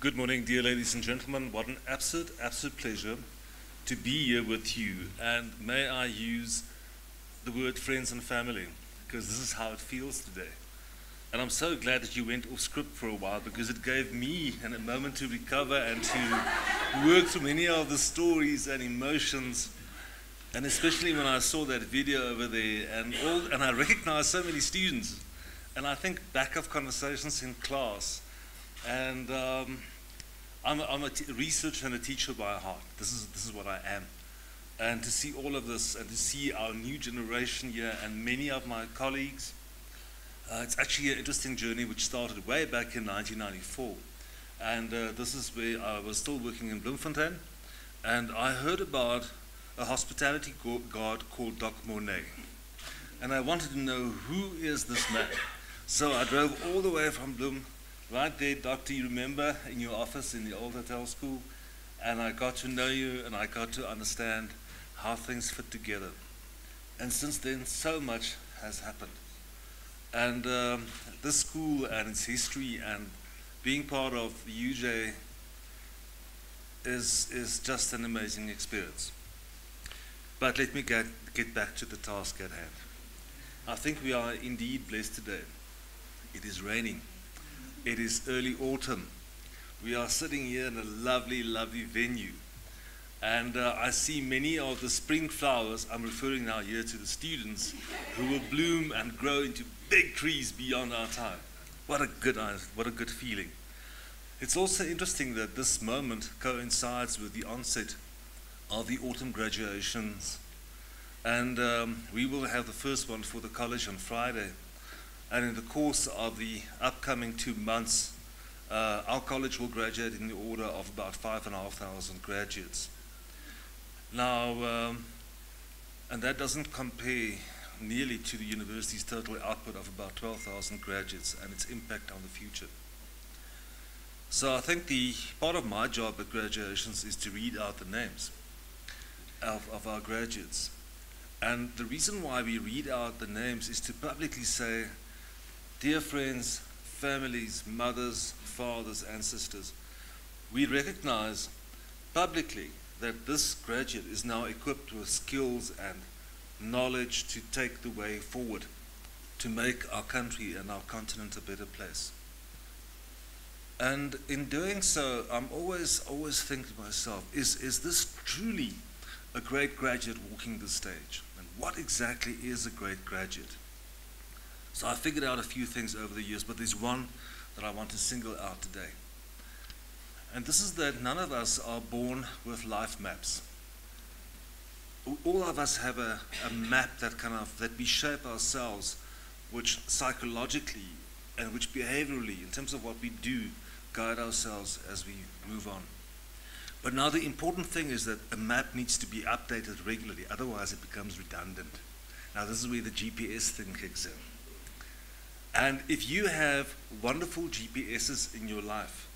Good morning, dear ladies and gentlemen. What an absolute, absolute pleasure to be here with you. And may I use the word friends and family, because this is how it feels today. And I'm so glad that you went off script for a while, because it gave me a moment to recover and to work through many of the stories and emotions. And especially when I saw that video over there, and, all, and I recognized so many students. And I think back of conversations in class. And um, I'm, a, I'm a t researcher and a teacher by heart. This is, this is what I am. And to see all of this and to see our new generation here and many of my colleagues, uh, it's actually an interesting journey which started way back in nineteen ninety-four. And uh, this is where I was still working in Bloemfontein. And I heard about a hospitality guard called Doc Monet. And I wanted to know, who is this man? So I drove all the way from Bloem. Right there, Doctor, you remember, in your office in the old hotel school, and I got to know you, and I got to understand how things fit together. And since then, so much has happened. And um, this school and its history and being part of the U J is, is just an amazing experience. But let me get, get back to the task at hand. I think we are indeed blessed today. It is raining. It is early autumn. We are sitting here in a lovely, lovely venue. And uh, I see many of the spring flowers, I'm referring now here to the students, who will bloom and grow into big trees beyond our time. What a good, what a good feeling. It's also interesting that this moment coincides with the onset of the autumn graduations. And um, we will have the first one for the college on Friday. And in the course of the upcoming two months, uh, our college will graduate in the order of about five and a half thousand graduates. Now, um, and that doesn't compare nearly to the university's total output of about twelve thousand graduates and its impact on the future. So I think the part of my job at graduations is to read out the names of, of our graduates. And the reason why we read out the names is to publicly say, dear friends, families, mothers, fathers, and sisters, we recognize publicly that this graduate is now equipped with skills and knowledge to take the way forward, to make our country and our continent a better place. And in doing so, I'm always, always thinking to myself, is, is this truly a great graduate walking the stage? And what exactly is a great graduate? So I figured out a few things over the years, but there's one that I want to single out today. And this is that none of us are born with life maps. All of us have a, a map that kind of, that we shape ourselves, which psychologically and which behaviorally, in terms of what we do, guide ourselves as we move on. But now the important thing is that a map needs to be updated regularly, otherwise it becomes redundant. Now this is where the G P S thing kicks in. And if you have wonderful G P Ss in your life,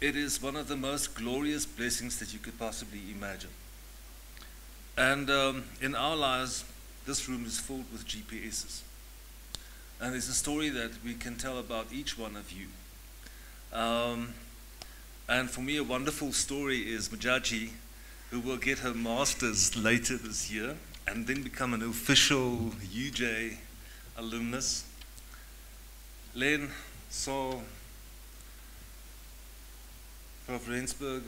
it is one of the most glorious blessings that you could possibly imagine. And um, in our lives, this room is filled with G P Ss. And there's a story that we can tell about each one of you. Um, and for me, a wonderful story is Mujaji, who will get her master's later this year and then become an official U J alumnus. Len, Sol, Prof Rensburg,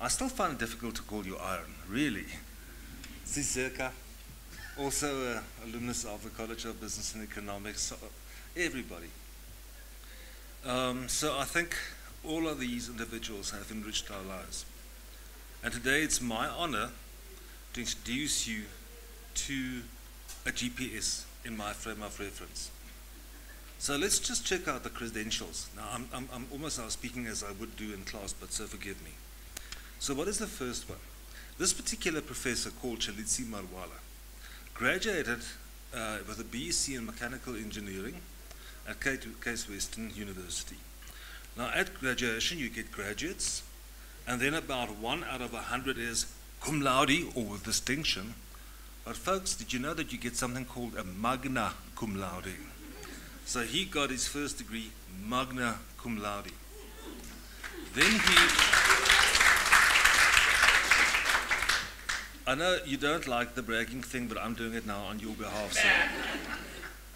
I still find it difficult to call you Ihron, really. Zeka, also an alumnus of the College of Business and Economics, everybody. Um, so I think all of these individuals have enriched our lives. And today it's my honor to introduce you to a G P S in my frame of reference. So let's just check out the credentials. Now, I'm, I'm, I'm almost now speaking as I would do in class, but so forgive me. So what is the first one? This particular professor, called Tshilidzi Marwala, graduated uh, with a B Sc in Mechanical Engineering at Case Western University. Now at graduation you get graduates, and then about one out of a hundred is cum laude or with distinction. But folks, did you know that you get something called a magna cum laude? So he got his first degree, magna cum laude. Then he, I know you don't like the bragging thing, but I'm doing it now on your behalf, sir.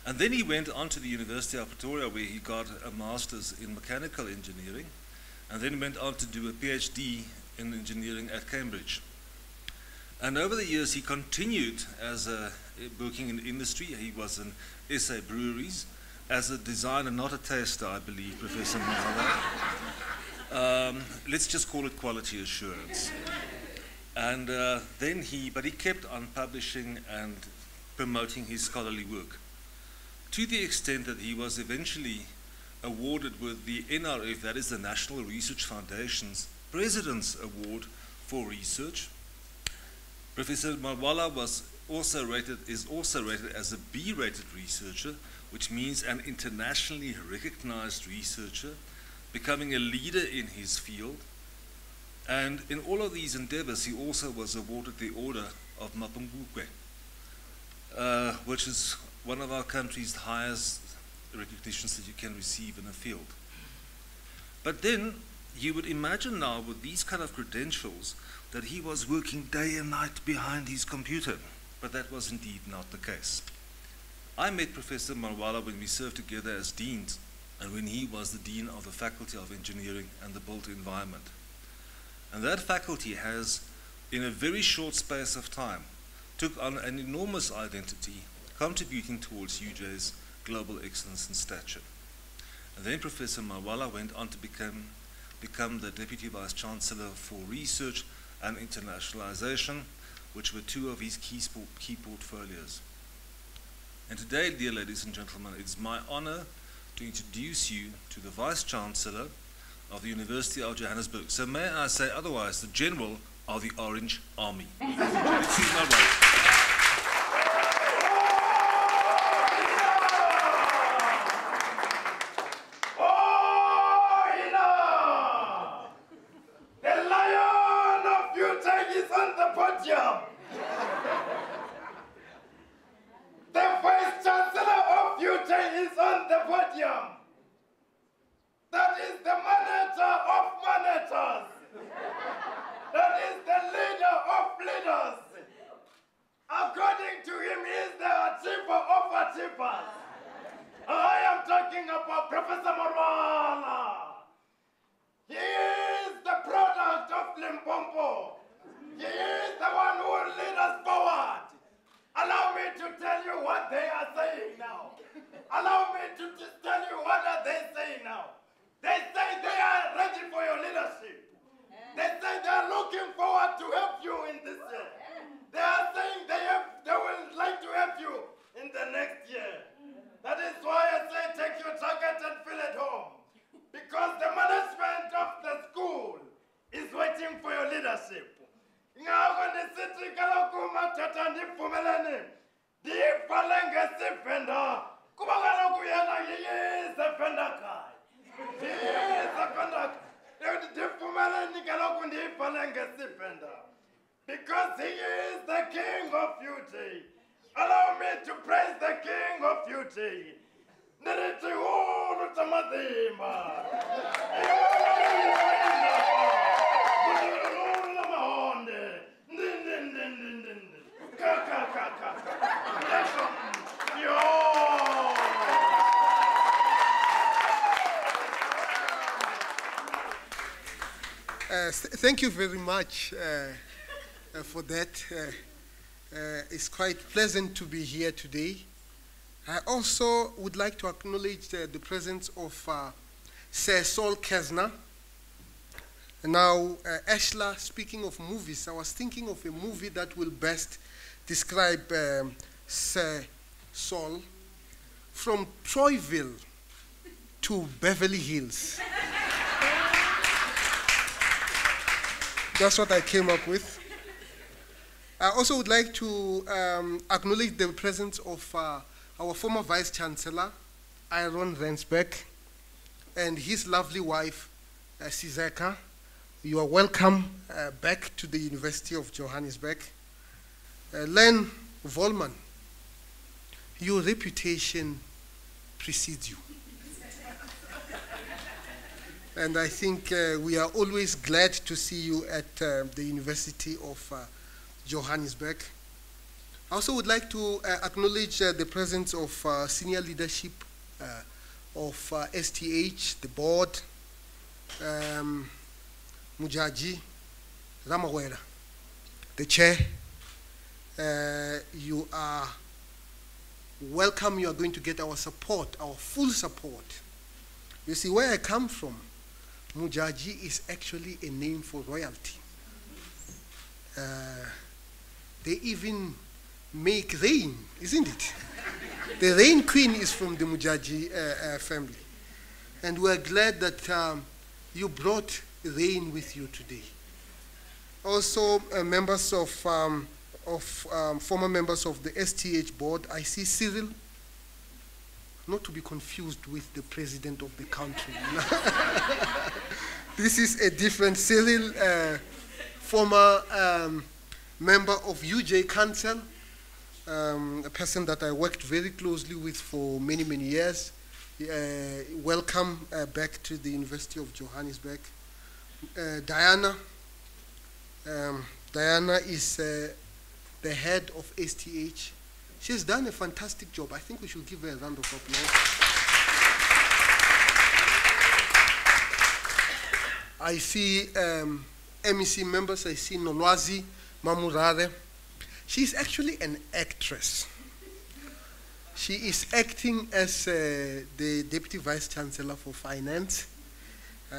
And then he went on to the University of Pretoria, where he got a master's in mechanical engineering, and then went on to do a PhD in engineering at Cambridge. And over the years, he continued as a, working in industry. He was in S A breweries as a designer, not a taster, I believe, Professor Marwala. Um, let's just call it quality assurance. And uh, then he, but he kept on publishing and promoting his scholarly work, to the extent that he was eventually awarded with the N R F, that is the National Research Foundation's President's Award for Research. Professor Marwala was also rated, is also rated as a B-rated researcher, which means an internationally recognized researcher, becoming a leader in his field. And in all of these endeavors, he also was awarded the Order of Mapungubwe, uh, which is one of our country's highest recognitions that you can receive in a field. But then you would imagine now, with these kind of credentials, that he was working day and night behind his computer, but that was indeed not the case. I met Professor Marwala when we served together as deans, and when he was the dean of the Faculty of Engineering and the Built Environment. And that faculty has, in a very short space of time, took on an enormous identity, contributing towards U J's global excellence and stature. And then Professor Marwala went on to become, become the Deputy Vice Chancellor for Research and Internationalization, which were two of his key, key portfolios. And today, dear ladies and gentlemen, it's my honor to introduce you to the Vice Chancellor of the University of Johannesburg. So may I say otherwise, the General of the Orange Army. Let's see my wife. Because he is the King of Beauty. Allow me to praise the King of Beauty. Uh, th thank you very much uh, uh, for that. Uh, uh, it's quite pleasant to be here today. I also would like to acknowledge uh, the presence of uh, Sir Sol Kerzner. Now, uh, Ashla, speaking of movies, I was thinking of a movie that will best describe um, Sir Sol, from Troyville to Beverly Hills. That's what I came up with. I also would like to um, acknowledge the presence of uh, our former Vice Chancellor, Ihron Rensburg, and his lovely wife, uh, Zeka. You are welcome uh, back to the University of Johannesburg. Uh, Len Bowman, your reputation precedes you. And I think uh, we are always glad to see you at uh, the University of uh, Johannesburg. I also would like to uh, acknowledge uh, the presence of uh, senior leadership uh, of uh, S T H, the board, um, Mujaji, Ramawela, the chair. Uh, you are welcome. You are going to get our support, our full support. You see, where I come from, Mujaji is actually a name for royalty. Uh, they even make rain, isn't it? The rain queen is from the Mujaji uh, uh, family. And we're glad that um, you brought rain with you today. Also, uh, members of, um, of um, former members of the S T H board, I see Cyril, not to be confused with the president of the country. This is a different Cyril, uh, former um, member of U J Council, um, a person that I worked very closely with for many, many years. Uh, welcome uh, back to the University of Johannesburg. Uh, Diana, um, Diana is uh, the head of S T H. She's done a fantastic job. I think we should give her a round of applause. I see um, M E C members. I see Nolwazi Mamurare. She's actually an actress. She is acting as uh, the Deputy Vice Chancellor for Finance, uh,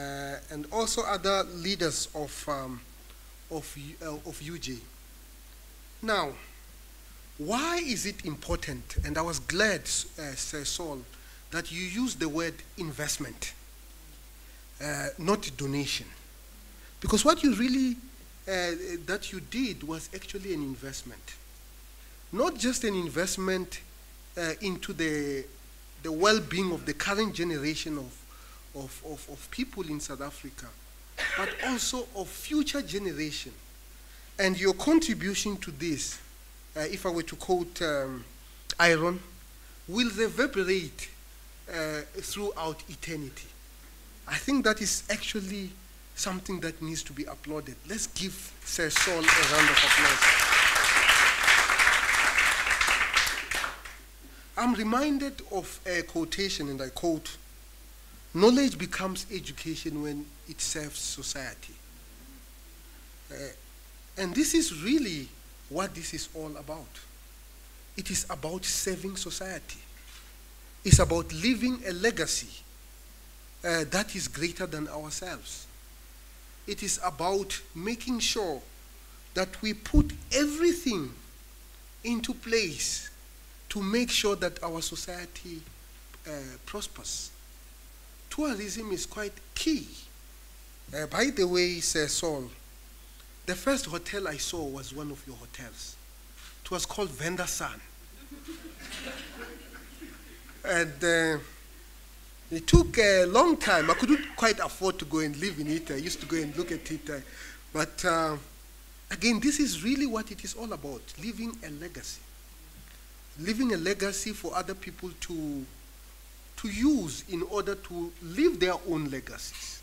and also other leaders of, um, of, uh, of U J. Now, why is it important, and I was glad, uh, Sir Sol, that you used the word investment, uh, not donation. Because what you really, uh, that you did was actually an investment. Not just an investment uh, into the, the well-being of the current generation of, of, of, of people in South Africa, but also of future generation. And your contribution to this, Uh, if I were to quote um, Ihron, will reverberate uh, throughout eternity. I think that is actually something that needs to be applauded. Let's give Sir Sol a round of applause. I'm reminded of a quotation, and I quote, "Knowledge becomes education when it serves society." Uh, and this is really what this is all about. It is about serving society. It's about leaving a legacy uh, that is greater than ourselves. It is about making sure that we put everything into place to make sure that our society uh, prospers. Tourism is quite key. Uh, by the way, Sir Sol, the first hotel I saw was one of your hotels. It was called Vendor Sun. And uh, it took a long time. I couldn't quite afford to go and live in it. I used to go and look at it. Uh, but uh, again, this is really what it is all about, leaving a legacy. Leaving a legacy for other people to, to use in order to live their own legacies,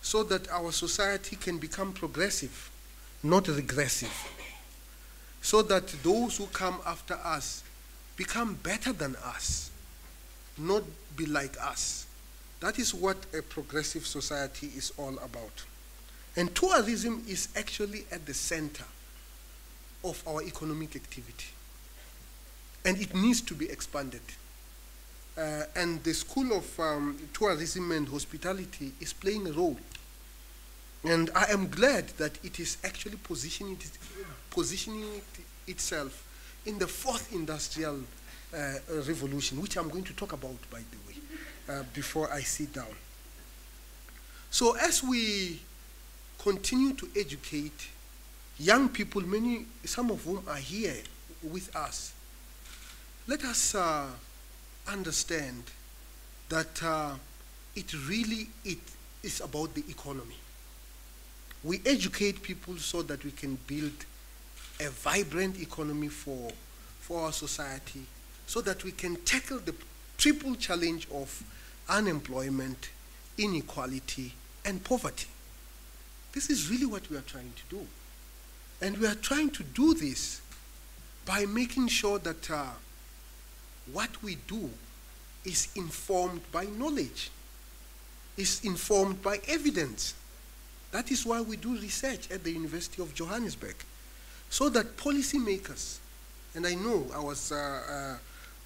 so that our society can become progressive, not regressive, so that those who come after us become better than us, not be like us. That is what a progressive society is all about. And tourism is actually at the center of our economic activity. And it needs to be expanded. Uh, and the School of um, Tourism and Hospitality is playing a role. And I am glad that it is actually positioning, it, positioning it itself in the fourth industrial uh, revolution, which I'm going to talk about, by the way, uh, before I sit down. So as we continue to educate young people, many, some of whom are here with us, let us uh, understand that uh, it really it is about the economy. We educate people so that we can build a vibrant economy for, for our society, so that we can tackle the triple challenge of unemployment, inequality, and poverty. This is really what we are trying to do. And we are trying to do this by making sure that uh, what we do is informed by knowledge, is informed by evidence. That is why we do research at the University of Johannesburg, so that policymakers, and I know I was uh,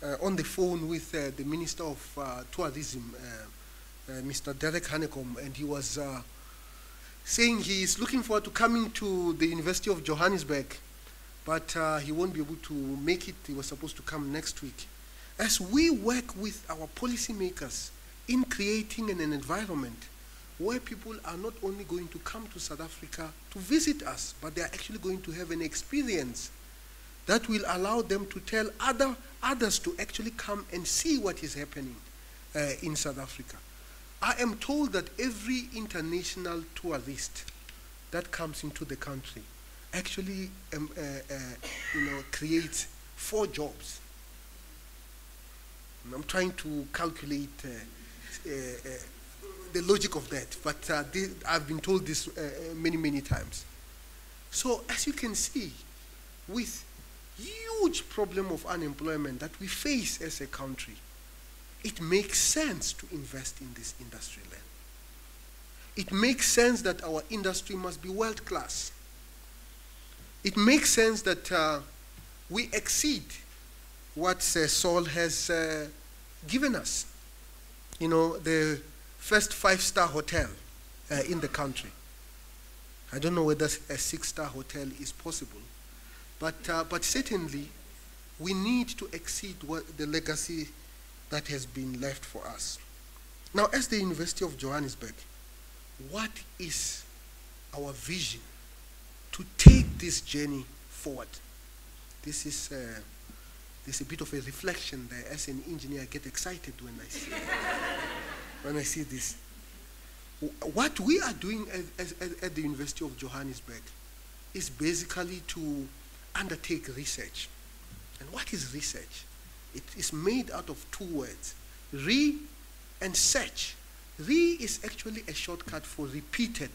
uh, uh, on the phone with uh, the Minister of uh, Tourism, uh, uh, Mister Derek Hanekom, and he was uh, saying he is looking forward to coming to the University of Johannesburg, but uh, he won't be able to make it. He was supposed to come next week. As we work with our policymakers in creating an, an environment where people are not only going to come to South Africa to visit us, but they are actually going to have an experience that will allow them to tell other, others to actually come and see what is happening uh, in South Africa. I am told that every international tourist that comes into the country actually um, uh, uh, you know, creates four jobs. And I'm trying to calculate uh, uh, uh, the logic of that, but uh, this, I've been told this uh, many, many times. So as you can see, with huge problem of unemployment that we face as a country, it makes sense to invest in this industry land. It makes sense that our industry must be world class. It makes sense that uh, we exceed what uh, Sol has uh, given us. You know, the first five-star hotel uh, in the country. I don't know whether a six-star hotel is possible, but, uh, but certainly we need to exceed what the legacy that has been left for us. Now, as the University of Johannesburg, what is our vision to take this journey forward? This is uh, There's a bit of a reflection there. As an engineer, I get excited when I see, when I see this. What we are doing at, at, at the University of Johannesburg is basically to undertake research. And what is research? It is made out of two words, re and search. Re is actually a shortcut for repeated.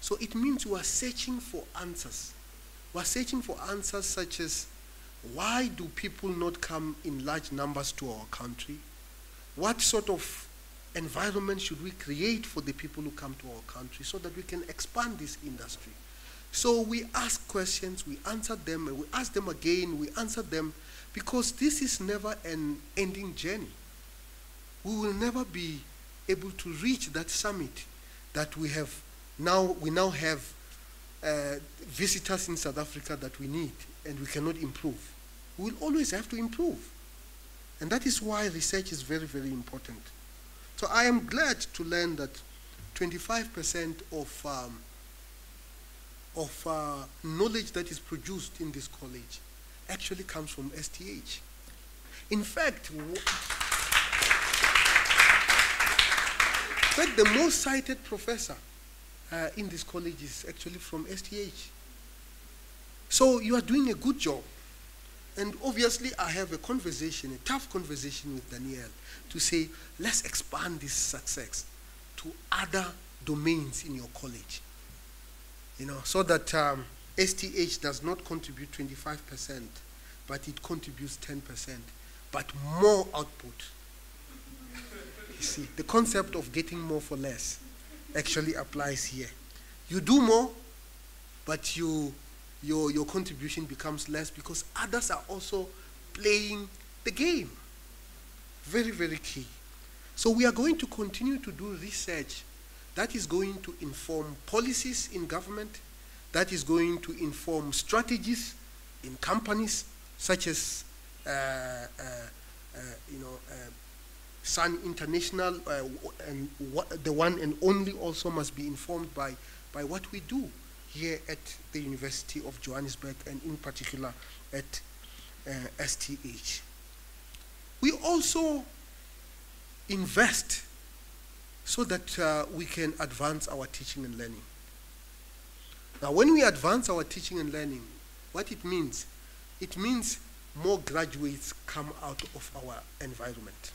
So it means we are searching for answers. We are searching for answers such as, why do people not come in large numbers to our country? What sort of environment should we create for the people who come to our country so that we can expand this industry? So we ask questions, we answer them, and we ask them again, we answer them, because this is never an ending journey. We will never be able to reach that summit that we have now, we now have uh, visitors in South Africa that we need, and we cannot improve. We will always have to improve. And that is why research is very, very important. So I am glad to learn that twenty-five percent of, um, of uh, knowledge that is produced in this college actually comes from S T H. In fact, but the most cited professor uh, in this college is actually from S T H. So you are doing a good job. And obviously I have a conversation, a tough conversation with Danielle to say, let's expand this success to other domains in your college. You know, so that um, S T H does not contribute twenty-five percent, but it contributes ten percent, but more output. You see, the concept of getting more for less actually applies here. You do more, but you Your, your contribution becomes less because others are also playing the game. Very, very key. So we are going to continue to do research that is going to inform policies in government, that is going to inform strategies in companies, such as uh, uh, uh, you know, uh, Sun International, uh, and the one and only also must be informed by, by what we do here at the University of Johannesburg, and in particular at uh, S T H. We also invest so that uh, we can advance our teaching and learning. Now, when we advance our teaching and learning, what it means? It means more graduates come out of our environment.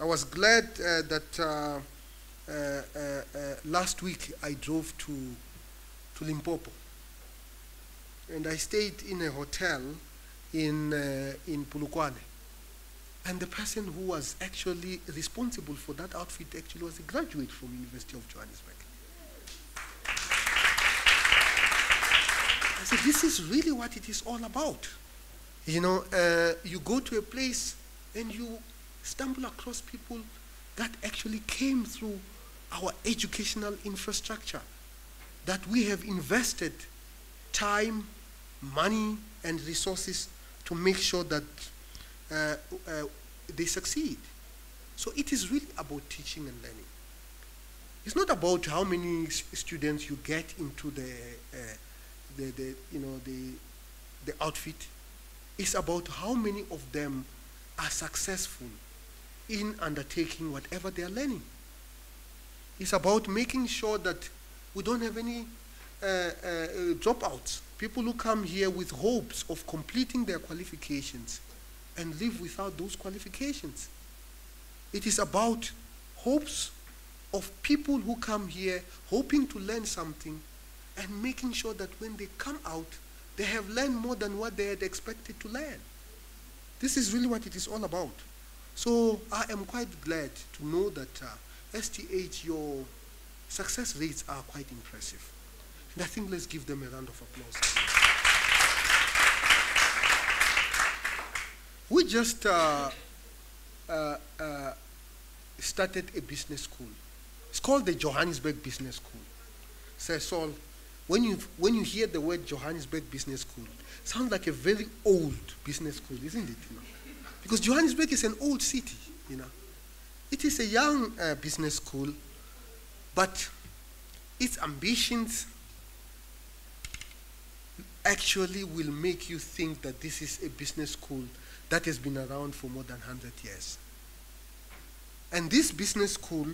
I was glad uh, that uh, uh, uh, uh, last week I drove to, to Limpopo. And I stayed in a hotel in, uh, in Polokwane. And the person who was actually responsible for that outfit actually was a graduate from University of Johannesburg. I said, this is really what it is all about. You know, uh, you go to a place and you stumble across people that actually came through our educational infrastructure, that we have invested time, money, and resources to make sure that Uh, uh, they succeed. So it is really about teaching and learning. It's not about how many students you get into the, uh, the, the, you know, the, the outfit. It's about how many of them are successful in undertaking whatever they are learning. It's about making sure that we don't have any uh, uh, dropouts. People who come here with hopes of completing their qualifications and live without those qualifications. It is about hopes of people who come here hoping to learn something and making sure that when they come out, they have learned more than what they had expected to learn. This is really what it is all about. So I am quite glad to know that uh, S T H, your success rates are quite impressive. And I think let's give them a round of applause. We just uh, uh, uh, started a business school. It's called the Johannesburg Business School. Sir Sol, when you when you hear the word Johannesburg Business School, it sounds like a very old business school, isn't it? You know? Because Johannesburg is an old city. You know, it is a young uh, business school, but its ambitions actually will make you think that this is a business school that has been around for more than one hundred years. And this business school,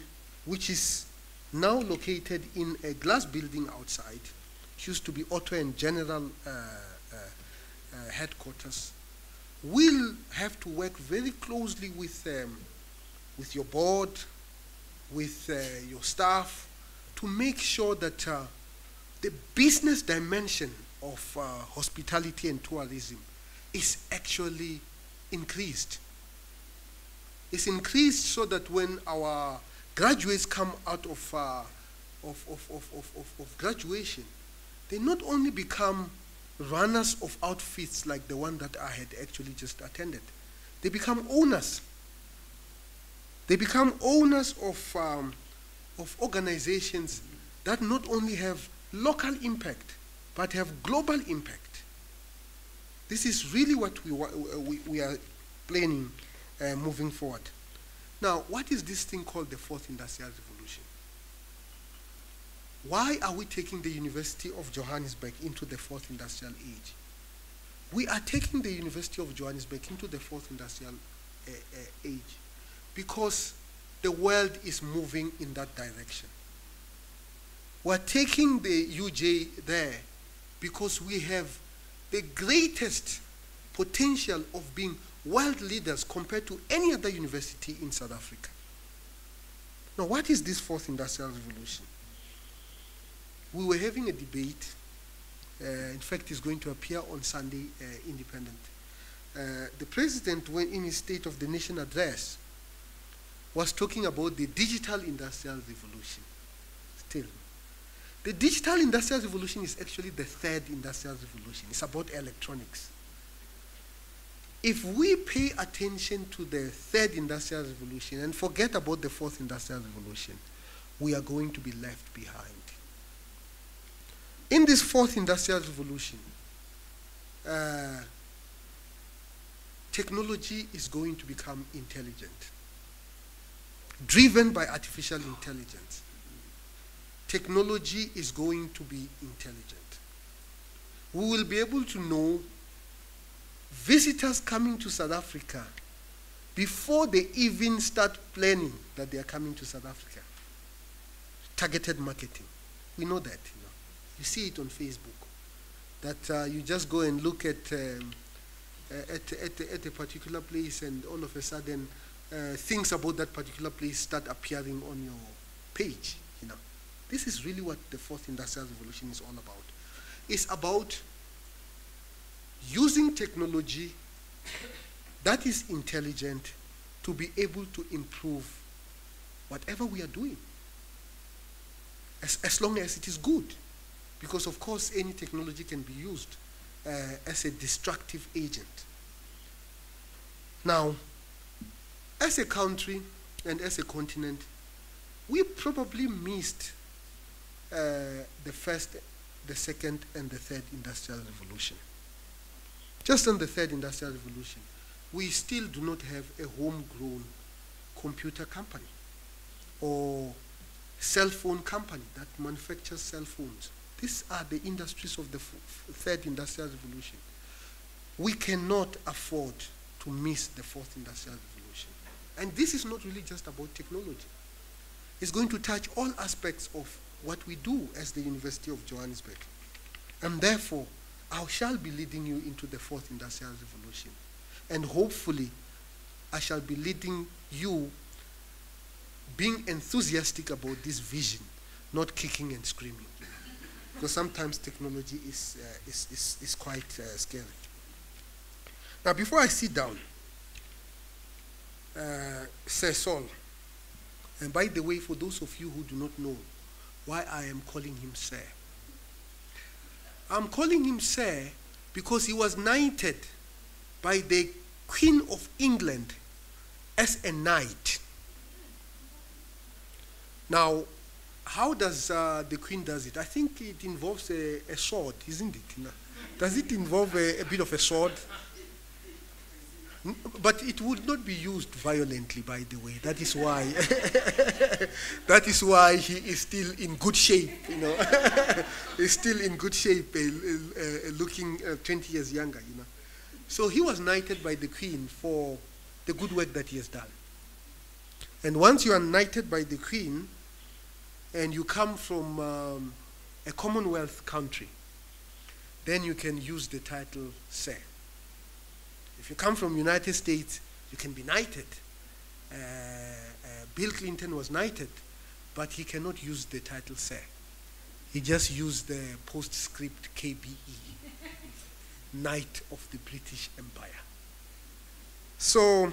which is now located in a glass building outside, used to be Auto and General uh, uh, uh, headquarters, will have to work very closely with, um, with your board, with uh, your staff, to make sure that uh, the business dimension of uh, hospitality and tourism is actually increased. It's increased so that when our graduates come out of, uh, of, of, of, of, of graduation, they not only become runners of outfits like the one that I had actually just attended, they become owners. They become owners of, um, of organizations that not only have local impact, but have global impact. This is really what we, we, we are planning uh, moving forward. Now, what is this thing called the Fourth Industrial Revolution? Why are we taking the University of Johannesburg into the Fourth Industrial Age? We are taking the University of Johannesburg into the Fourth Industrial uh, uh, Age because the world is moving in that direction. We're taking the U J there because we have the greatest potential of being world leaders compared to any other university in South Africa. Now, what is this Fourth Industrial Revolution? We were having a debate. Uh, in fact, it's going to appear on Sunday, uh, Independent. Uh, the president, when in his State of the Nation address, was talking about the digital industrial revolution. Still. The digital industrial revolution is actually the third industrial revolution. It's about electronics. If we pay attention to the third industrial revolution and forget about the fourth industrial revolution, we are going to be left behind. In this fourth industrial revolution, uh, technology is going to become intelligent, driven by artificial intelligence. Technology is going to be intelligent. We will be able to know visitors coming to South Africa before they even start planning that they are coming to South Africa. Targeted marketing. We know that. You know. You see it on Facebook. That uh, you just go and look at, um, at, at, at a particular place, and all of a sudden, uh, things about that particular place start appearing on your page. You know. This is really what the fourth industrial revolution is all about. It's about using technology that is intelligent to be able to improve whatever we are doing, as, as long as it is good. Because of course, any technology can be used uh, as a destructive agent. Now, as a country and as a continent, we probably missed uh, the first, the second, and the third industrial revolution. Just on the third industrial revolution, we still do not have a homegrown computer company or cell phone company that manufactures cell phones. These are the industries of the third industrial revolution. We cannot afford to miss the fourth industrial revolution. And this is not really just about technology. It's going to touch all aspects of what we do as the University of Johannesburg. And therefore, I shall be leading you into the fourth industrial revolution. And hopefully, I shall be leading you being enthusiastic about this vision, not kicking and screaming. Because sometimes technology is, uh, is, is, is quite uh, scary. Now, before I sit down, uh, Sir Sol, and by the way, for those of you who do not know why I am calling him Sir, I'm calling him Sir because he was knighted by the Queen of England as a knight. Now, how does uh, the Queen does it? I think it involves a, a sword, isn't it? Does it involve a, a bit of a sword? But it would not be used violently, by the way. That is why. That is why he is still in good shape. You know, he's still in good shape, uh, uh, looking uh, twenty years younger. You know, so he was knighted by the Queen for the good work that he has done. And once you are knighted by the Queen, and you come from um, a Commonwealth country, then you can use the title Sir. If you come from United States, you can be knighted. Uh, uh, Bill Clinton was knighted, but he cannot use the title Sir. He just used the postscript K B E, Knight of the British Empire. So,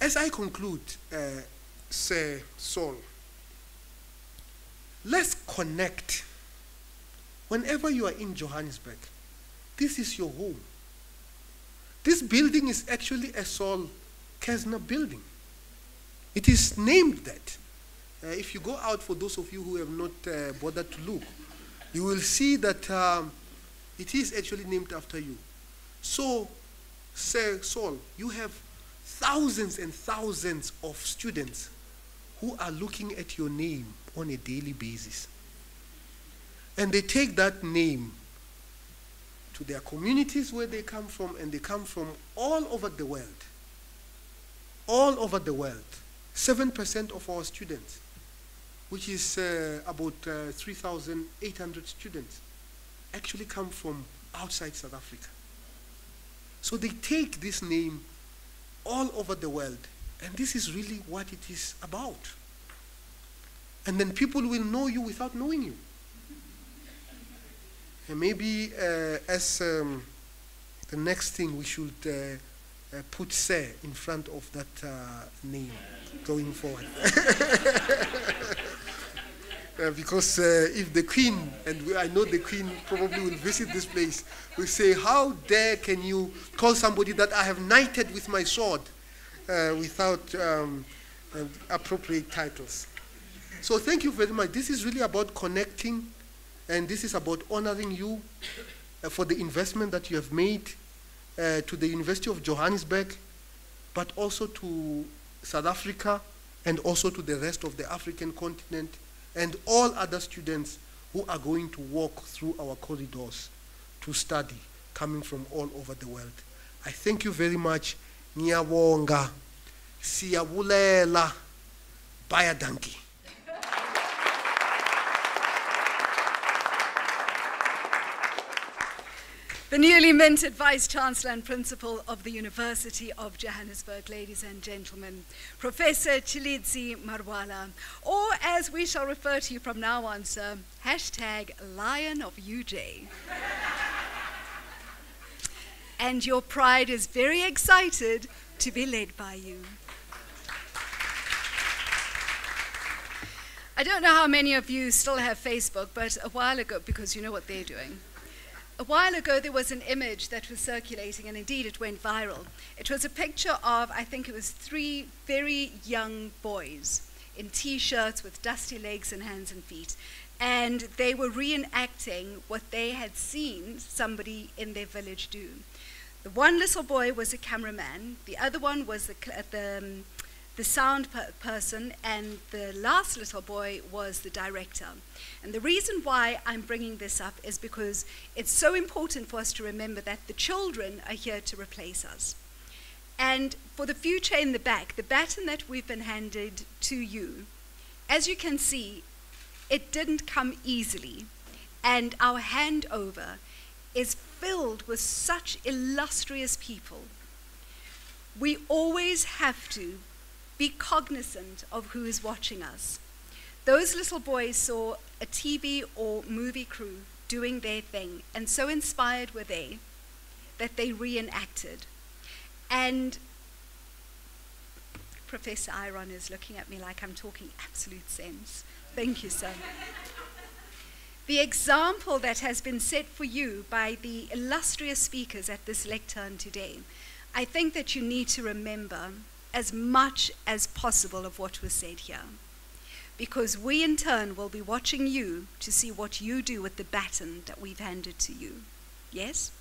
as I conclude, uh, Sir Sol, let's connect. Whenever you are in Johannesburg, this is your home. This building is actually a Sol Kerzner building. It is named that. Uh, if you go out, for those of you who have not uh, bothered to look, you will see that um, it is actually named after you. So, Sir Sol, you have thousands and thousands of students who are looking at your name on a daily basis. And they take that name to their communities where they come from, and they come from all over the world. All over the world. seven percent of our students, which is uh, about uh, three thousand eight hundred students, actually come from outside South Africa. So they take this name all over the world, and this is really what it is about. And then people will know you without knowing you. And maybe uh, as um, the next thing, we should uh, uh, put Sir in front of that uh, name going forward. uh, because uh, if the Queen, and we, I know the Queen probably will visit this place, will say, how dare can you call somebody that I have knighted with my sword uh, without um, uh, appropriate titles. So thank you very much. This is really about connecting, and this is about honoring you uh, for the investment that you have made uh, to the University of Johannesburg, but also to South Africa, and also to the rest of the African continent, and all other students who are going to walk through our corridors to study, coming from all over the world. I thank you very much, Nyawonga, siyabulela, bayadanki. The newly minted Vice-Chancellor and Principal of the University of Johannesburg, ladies and gentlemen, Professor Tshilidzi Marwala, or as we shall refer to you from now on, sir, hashtag Lion of U J. And your pride is very excited to be led by you. I don't know how many of you still have Facebook, but a while ago, because you know what they're doing. A while ago, there was an image that was circulating, and indeed it went viral. It was a picture of, I think it was three very young boys in T-shirts with dusty legs and hands and feet. And they were reenacting what they had seen somebody in their village do. The one little boy was a cameraman. The other one was the, the, um, the sound per person. And the last little boy was the director. And the reason why I'm bringing this up is because it's so important for us to remember that the children are here to replace us. And for the future in the back, the baton that we've been handed to you, as you can see, it didn't come easily. And our handover is filled with such illustrious people. We always have to be cognizant of who is watching us. Those little boys saw a T V or movie crew doing their thing, and so inspired were they that they reenacted. And Professor Ihron is looking at me like I'm talking absolute sense. Thank you, sir. The example that has been set for you by the illustrious speakers at this lectern today, I think that you need to remember as much as possible of what was said here, because we in turn will be watching you to see what you do with the baton that we've handed to you. Yes?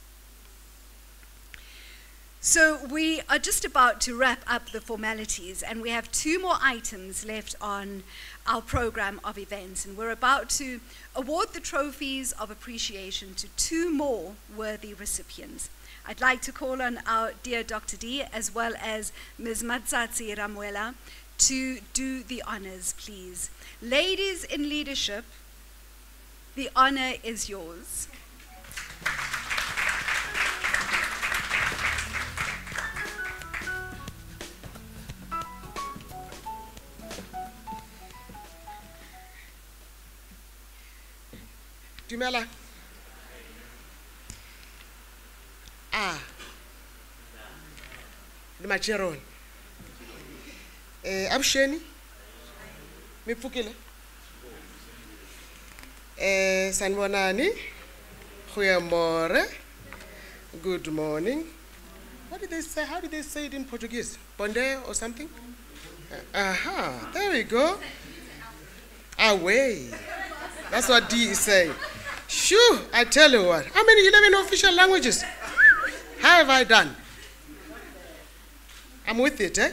So we are just about to wrap up the formalities, and we have two more items left on our program of events, and we're about to award the trophies of appreciation to two more worthy recipients. I'd like to call on our dear Doctor D as well as Miz Matsatsi Ramawela to do the honors, please. Ladies in leadership, the honor is yours. Dumela. Ah. Macheron. Eh, Absheni. Mipfukile. Eh, Sanbonani. Goeiemorgen. Good morning. What did they say? How did they say it in Portuguese? Bom dia or something? Aha. There we go. Away. That's what D is saying. Shoo, I tell you what. How many eleven official languages have I done? I'm with it, eh?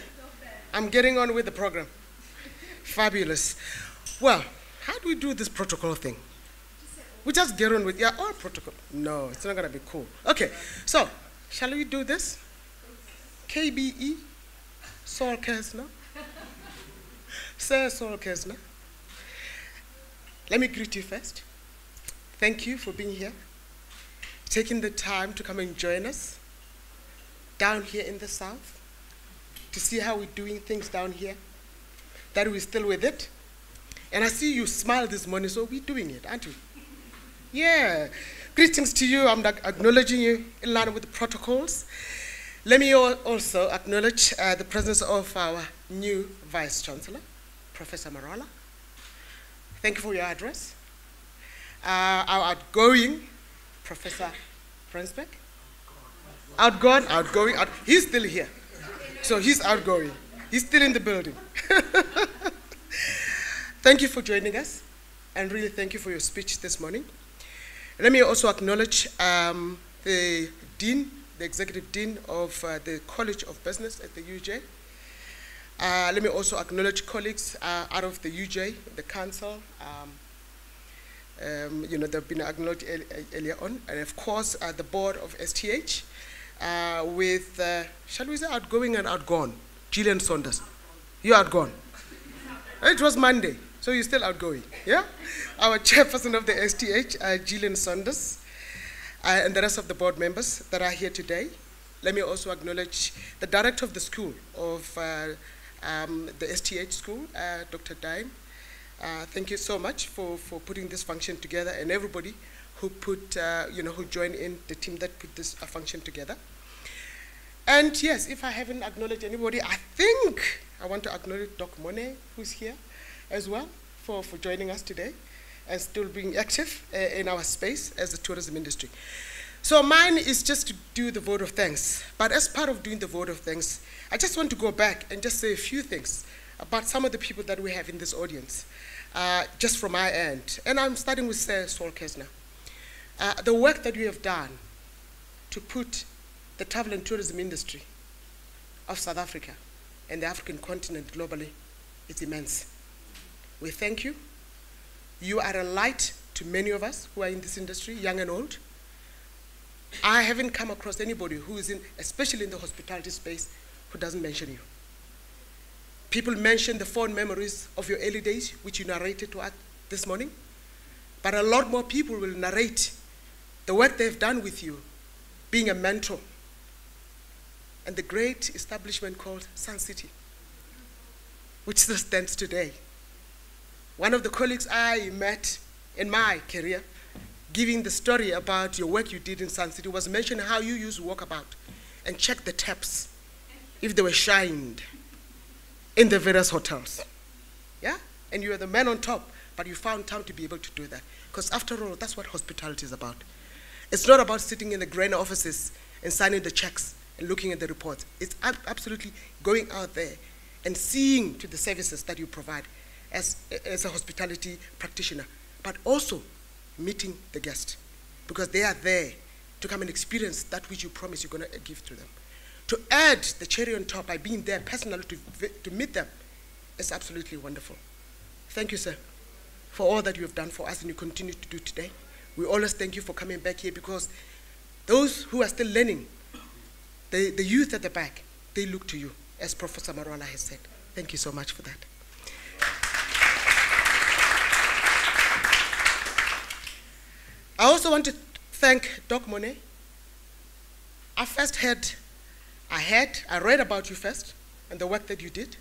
I'm getting on with the program. Fabulous. Well, how do we do this protocol thing? We just get on with, yeah, all protocol. No, it's not going to be cool. Okay, so shall we do this? K B E, Sol Kerzner, Sir Sol Kerzner. Let me greet you first. Thank you for being here, taking the time to come and join us down here in the south, to see how we're doing things down here, that we're still with it. And I see you smile this morning, so we're doing it, aren't we? Yeah. Greetings to you. I'm acknowledging you in line with the protocols. Let me also acknowledge uh, the presence of our new Vice-Chancellor, Professor Marwala. Thank you for your address. Uh, our outgoing Professor Rensburg. Outgone, outgoing, out, he's still here. So he's outgoing. He's still in the building. Thank you for joining us, and really thank you for your speech this morning. Let me also acknowledge um, the Dean, the Executive Dean of uh, the College of Business at the U J. Uh, let me also acknowledge colleagues uh, out of the U J, the council. Um, um, you know, they've been acknowledged earlier on. And of course, uh, the board of S T H, uh, with, uh, shall we say, outgoing and outgone, Gillian Saunders. You're outgone. It was Monday, so you're still outgoing, yeah? Our chairperson of the S T H, uh, Gillian Saunders, uh, and the rest of the board members that are here today. Let me also acknowledge the director of the school, of uh, um, the S T H school, uh, Doctor Dime. Uh, thank you so much for, for putting this function together, and everybody who put, uh, you know, who joined in the team that put this uh, function together. And yes, if I haven't acknowledged anybody, I think I want to acknowledge Doc Monet, who's here as well, for, for joining us today and still being active uh, in our space as the tourism industry. So mine is just to do the vote of thanks. But as part of doing the vote of thanks, I just want to go back and just say a few things about some of the people that we have in this audience, uh, just from my end. And I'm starting with uh, Sol Kerzner. Uh, the work that you have done to put the travel and tourism industry of South Africa and the African continent globally is immense. We thank you. You are a light to many of us who are in this industry, young and old. I haven't come across anybody who is in, especially in the hospitality space, who doesn't mention you. People mention the fond memories of your early days, which you narrated to us this morning. But a lot more people will narrate the work they've done with you, being a mentor, and the great establishment called Sun City, which still stands today. One of the colleagues I met in my career, giving the story about your work you did in Sun City, was mentioning how you used to walk about and check the taps, if they were shined, in the various hotels. Yeah? And you are the man on top, but you found time to be able to do that. Because after all, that's what hospitality is about. It's not about sitting in the grain offices and signing the checks and looking at the reports. It's ab absolutely going out there and seeing to the services that you provide as, as a hospitality practitioner, but also meeting the guest, because they are there to come and experience that which you promise you're going to give to them. To add the cherry on top by being there personally to, to meet them is absolutely wonderful. Thank you, sir, for all that you have done for us and you continue to do today. We always thank you for coming back here, because those who are still learning, the, the youth at the back, they look to you, as Professor Marwala has said. Thank you so much for that. I also want to thank Doc Monet. I first heard I heard, I read about you first and the work that you did.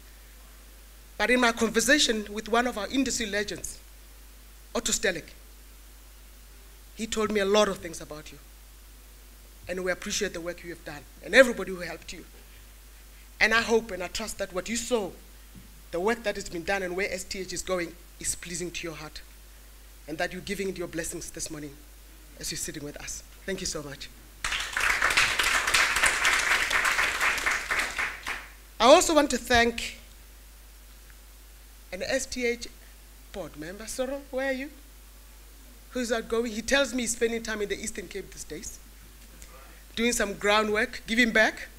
But in my conversation with one of our industry legends, Otto Stelik, he told me a lot of things about you. And we appreciate the work you have done and everybody who helped you. And I hope and I trust that what you saw, the work that has been done and where S T H is going, is pleasing to your heart. And that you're giving it your blessings this morning as you're sitting with us. Thank you so much. I also want to thank an S T H board member, Sorrow, where are you? Who's outgoing? He tells me he's spending time in the Eastern Cape these days, doing some groundwork, giving back,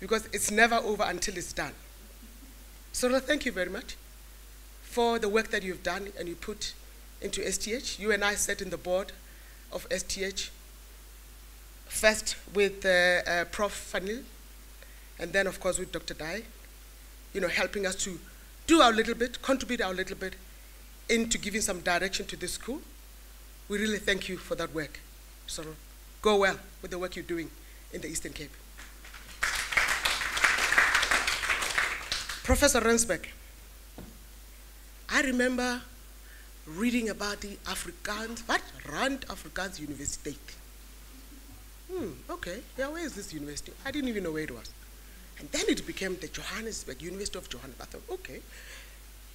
because it's never over until it's done. Sorrow, thank you very much for the work that you've done and you put into S T H. You and I sat in the board of S T H, first with uh, uh, Professor Van Lill, and then, of course, with Doctor Dye, you know, helping us to do our little bit, contribute our little bit into giving some direction to this school. We really thank you for that work. So go well with the work you're doing in the Eastern Cape. Professor Rensburg, I remember reading about the Afrikaans, what? Rand Afrikaans Universiteit. Hmm, okay, yeah, where is this university? I didn't even know where it was. And then it became the Johannesburg, University of Johannesburg. I thought, okay,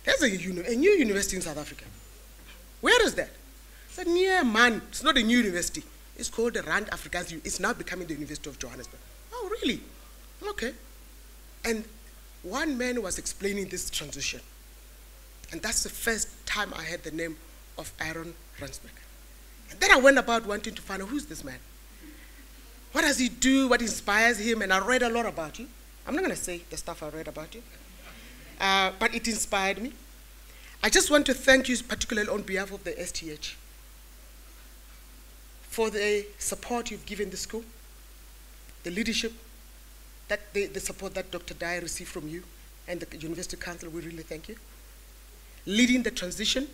there's a, uni a new university in South Africa. Where is that? I said, yeah, man, it's not a new university. It's called the Rand Afrikaans. It's now becoming the University of Johannesburg. Oh, really? Okay. And one man was explaining this transition. And that's the first time I heard the name of Ihron Rensburg. And then I went about wanting to find out, who's this man? What does he do? What inspires him? And I read a lot about you. I'm not going to say the stuff I read about you, uh, but it inspired me. I just want to thank you particularly on behalf of the S T H for the support you've given the school, the leadership, that the, the support that Doctor Dye received from you and the University Council, we really thank you. Leading the transition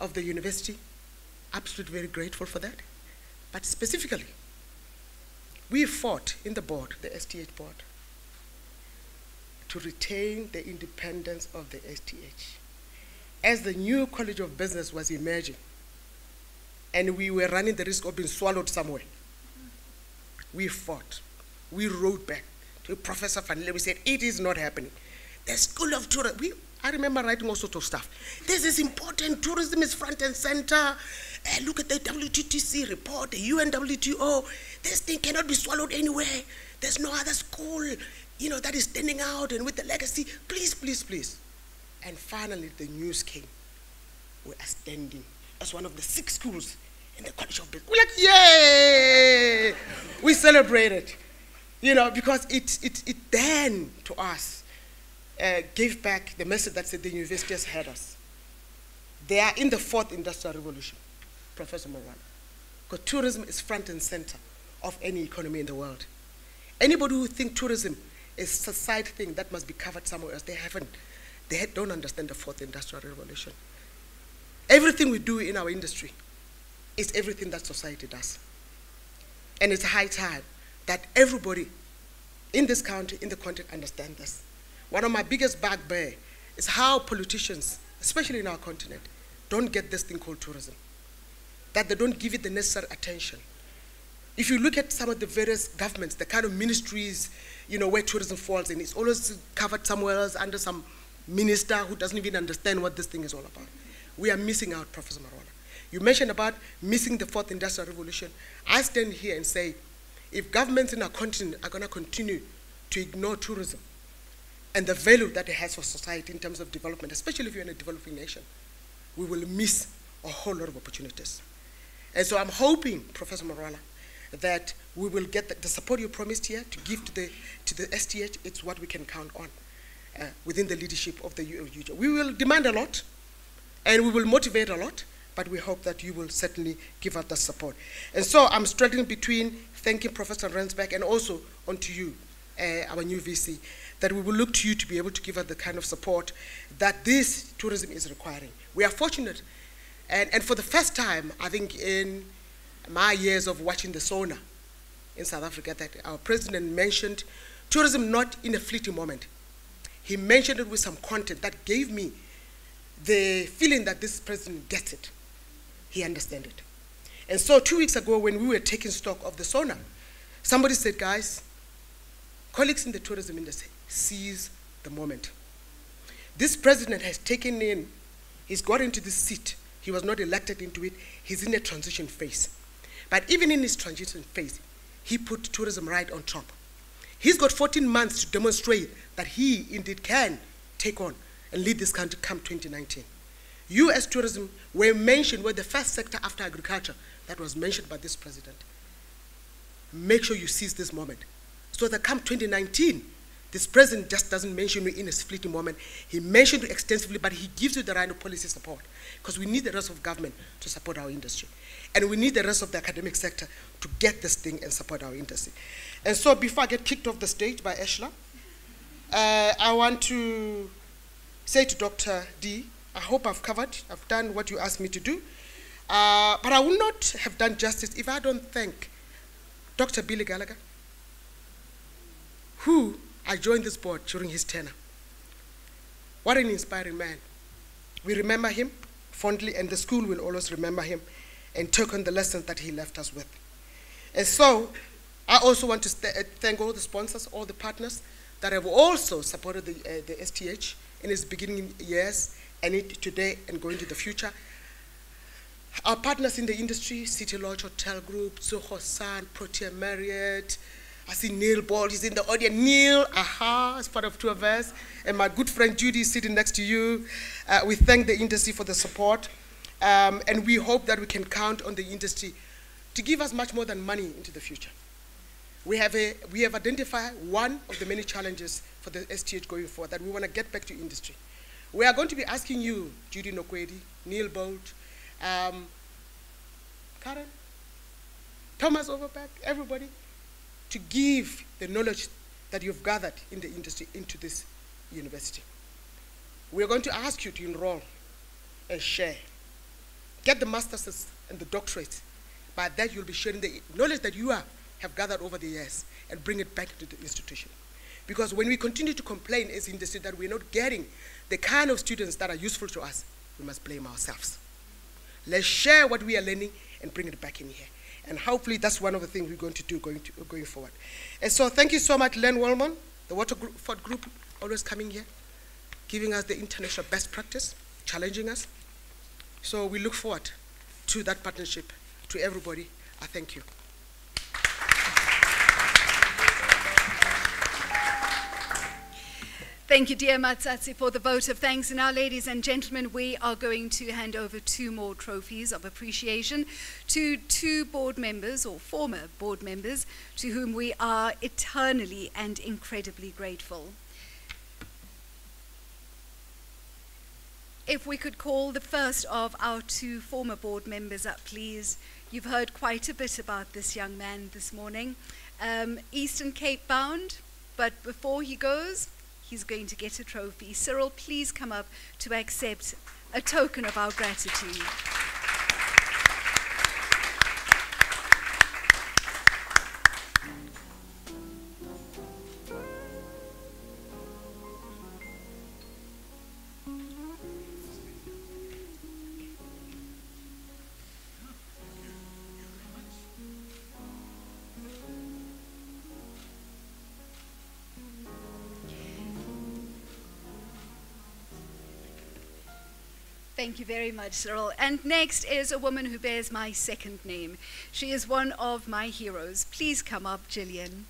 of the university, absolutely very grateful for that. But specifically, we fought in the board, the S T H board, to retain the independence of the S T H. As the new College of Business was emerging, and we were running the risk of being swallowed somewhere, we fought. We wrote back to Professor Van Lill. We said, it is not happening. The School of Tourism, we, I remember writing all sorts of stuff. This is important, tourism is front and center. Uh, look at the W T T C report, the U N W T O. This thing cannot be swallowed anywhere. There's no other school, you know, that is standing out and with the legacy. Please, please, please. And finally, the news came. We are standing as one of the six schools in the College of Business. We're like, yay! We celebrated, you know, because it, it, it then, to us, uh, gave back the message that said the university has had us. They are in the fourth industrial revolution, Professor Marwala. Because tourism is front and center of any economy in the world. Anybody who thinks tourism is a side thing that must be covered somewhere else, they haven't. They don't understand the fourth industrial revolution. Everything we do in our industry is everything that society does. And it's high time that everybody in this country, in the continent, understand this. One of my biggest bugbear is how politicians, especially in our continent, don't get this thing called tourism, that they don't give it the necessary attention. If you look at some of the various governments, the kind of ministries, you know, where tourism falls in, it's always covered somewhere else under some minister who doesn't even understand what this thing is all about. We are missing out, Professor Marwala. You mentioned about missing the fourth industrial revolution. I stand here and say, if governments in our continent are going to continue to ignore tourism and the value that it has for society in terms of development, especially if you're in a developing nation, we will miss a whole lot of opportunities. And so I'm hoping, Professor Marwala, that we will get the, the support you promised here to give to the, to the S T H. It's what we can count on. Uh, within the leadership of the U G. We will demand a lot, and we will motivate a lot, but we hope that you will certainly give us the support. And so I'm struggling between thanking Professor Rensburg and also onto you, uh, our new V C, that we will look to you to be able to give us the kind of support that this tourism is requiring. We are fortunate, and, and for the first time, I think in my years of watching the sauna in South Africa, that our president mentioned tourism not in a fleeting moment. He mentioned it with some content that gave me the feeling that this president gets it. He understands it. And so two weeks ago when we were taking stock of the sauna, somebody said, guys, colleagues in the tourism industry, seize the moment. This president has taken in, he's got into this seat. He was not elected into it. He's in a transition phase. But even in his transition phase, he put tourism right on top. He's got fourteen months to demonstrate that he indeed can take on and lead this country come twenty nineteen. U S tourism were mentioned, were the first sector after agriculture that was mentioned by this president. Make sure you seize this moment. So that come twenty nineteen, this president just doesn't mention you in his fleeting moment. He mentioned you extensively, but he gives you the right of policy support because we need the rest of government to support our industry. And we need the rest of the academic sector to get this thing and support our industry. And so before I get kicked off the stage by Eshla, uh, I want to say to Doctor D, I hope I've covered, I've done what you asked me to do. Uh, but I would not have done justice if I don't thank Doctor Billy Gallagher, who I joined this board during his tenure. What an inspiring man. We remember him fondly, and the school will always remember him and took on the lessons that he left us with. And so I also want to thank all the sponsors, all the partners that have also supported the, uh, the S T H in its beginning years and it today and going to the future. Our partners in the industry, City Lodge Hotel Group, Tsogo Sun, Protea Marriott. I see Neil Ball, he's in the audience. Neil, aha, as part of two of us. And my good friend Judy is sitting next to you. Uh, we thank the industry for the support. Um, and we hope that we can count on the industry to give us much more than money into the future. We have, a, we have identified one of the many challenges for the S T H going forward, that we want to get back to industry. We are going to be asking you, Judy Nokwedi, Neil Bolt, um, Karen, Thomas Overbeck, everybody, to give the knowledge that you've gathered in the industry into this university. We're going to ask you to enroll and share. Get the master's and the doctorate. By that, you'll be sharing the knowledge that you are, have gathered over the years and bring it back to the institution. Because when we continue to complain as industry that we're not getting the kind of students that are useful to us, we must blame ourselves. Let's share what we are learning and bring it back in here. And hopefully that's one of the things we're going to do going, to, going forward. And so thank you so much, Len Wallman, the Waterford Group, always coming here, giving us the international best practice, challenging us. So we look forward to that partnership. To everybody, I thank you. Thank you, dear Matsatsi, for the vote of thanks. And now, ladies and gentlemen, we are going to hand over two more trophies of appreciation to two board members, or former board members, to whom we are eternally and incredibly grateful. If we could call the first of our two former board members up, please. You've heard quite a bit about this young man this morning. Um, Eastern Cape bound, but before he goes, he's going to get a trophy. Cyril, please come up to accept a token of our gratitude. Thank you very much, Cyril. And next is a woman who bears my second name. She is one of my heroes. Please come up, Gillian.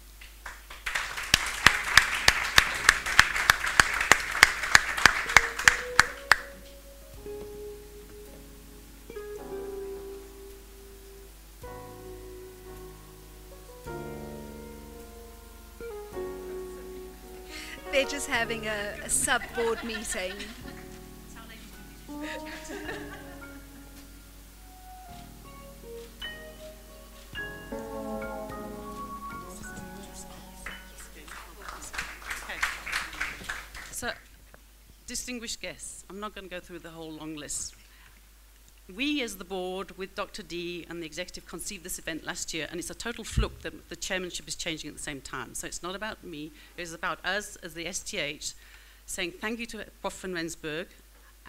They're just having a, a sub-board meeting. So, distinguished guests, I'm not going to go through the whole long list. We as the board with Doctor D and the executive conceived this event last year, and it's a total fluke that the chairmanship is changing at the same time. So it's not about me, it's about us as the S T H saying thank you to Professor Van Rensburg,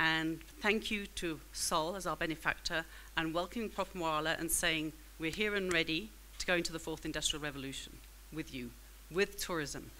and thank you to Sol as our benefactor, and welcoming Professor Marwala and saying we're here and ready to go into the fourth industrial revolution with you, with tourism.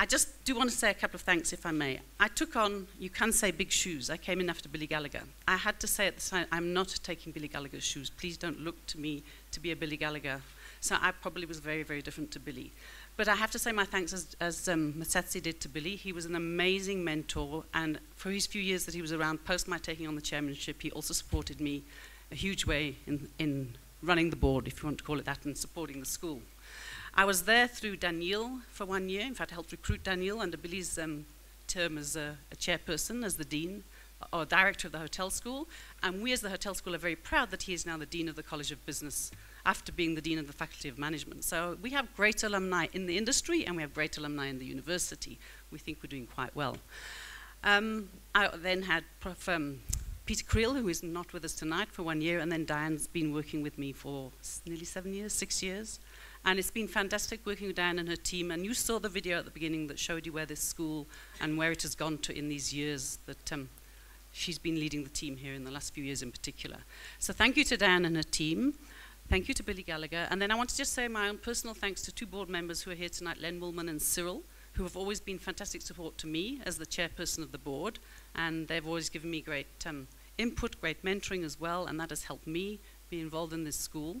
I just do want to say a couple of thanks, if I may. I took on, you can say, big shoes. I came in after Billy Gallagher. I had to say at the time, I'm not taking Billy Gallagher's shoes. Please don't look to me to be a Billy Gallagher. So I probably was very, very different to Billy. But I have to say my thanks, as, as um, Matsatsi did to Billy. He was an amazing mentor, and for his few years that he was around, post my taking on the chairmanship, he also supported me a huge way in, in running the board, if you want to call it that, and supporting the school. I was there through Daniel for one year. In fact, I helped recruit Daniel under Billy's um, term as a, a chairperson, as the dean, or director of the hotel school. And we as the hotel school are very proud that he is now the dean of the College of Business, after being the Dean of the Faculty of Management. So we have great alumni in the industry, and we have great alumni in the university. We think we're doing quite well. Um, I then had Prof Um, Peter Creel, who is not with us tonight, for one year, and then Diane's been working with me for nearly seven years, six years. And it's been fantastic working with Diane and her team, and you saw the video at the beginning that showed you where this school and where it has gone to in these years that um, she's been leading the team here in the last few years in particular. So thank you to Diane and her team. Thank you to Billy Gallagher. And then I want to just say my own personal thanks to two board members who are here tonight, Len Woolman and Cyril, who have always been fantastic support to me as the chairperson of the board. And they've always given me great um, input, great mentoring as well, and that has helped me be involved in this school.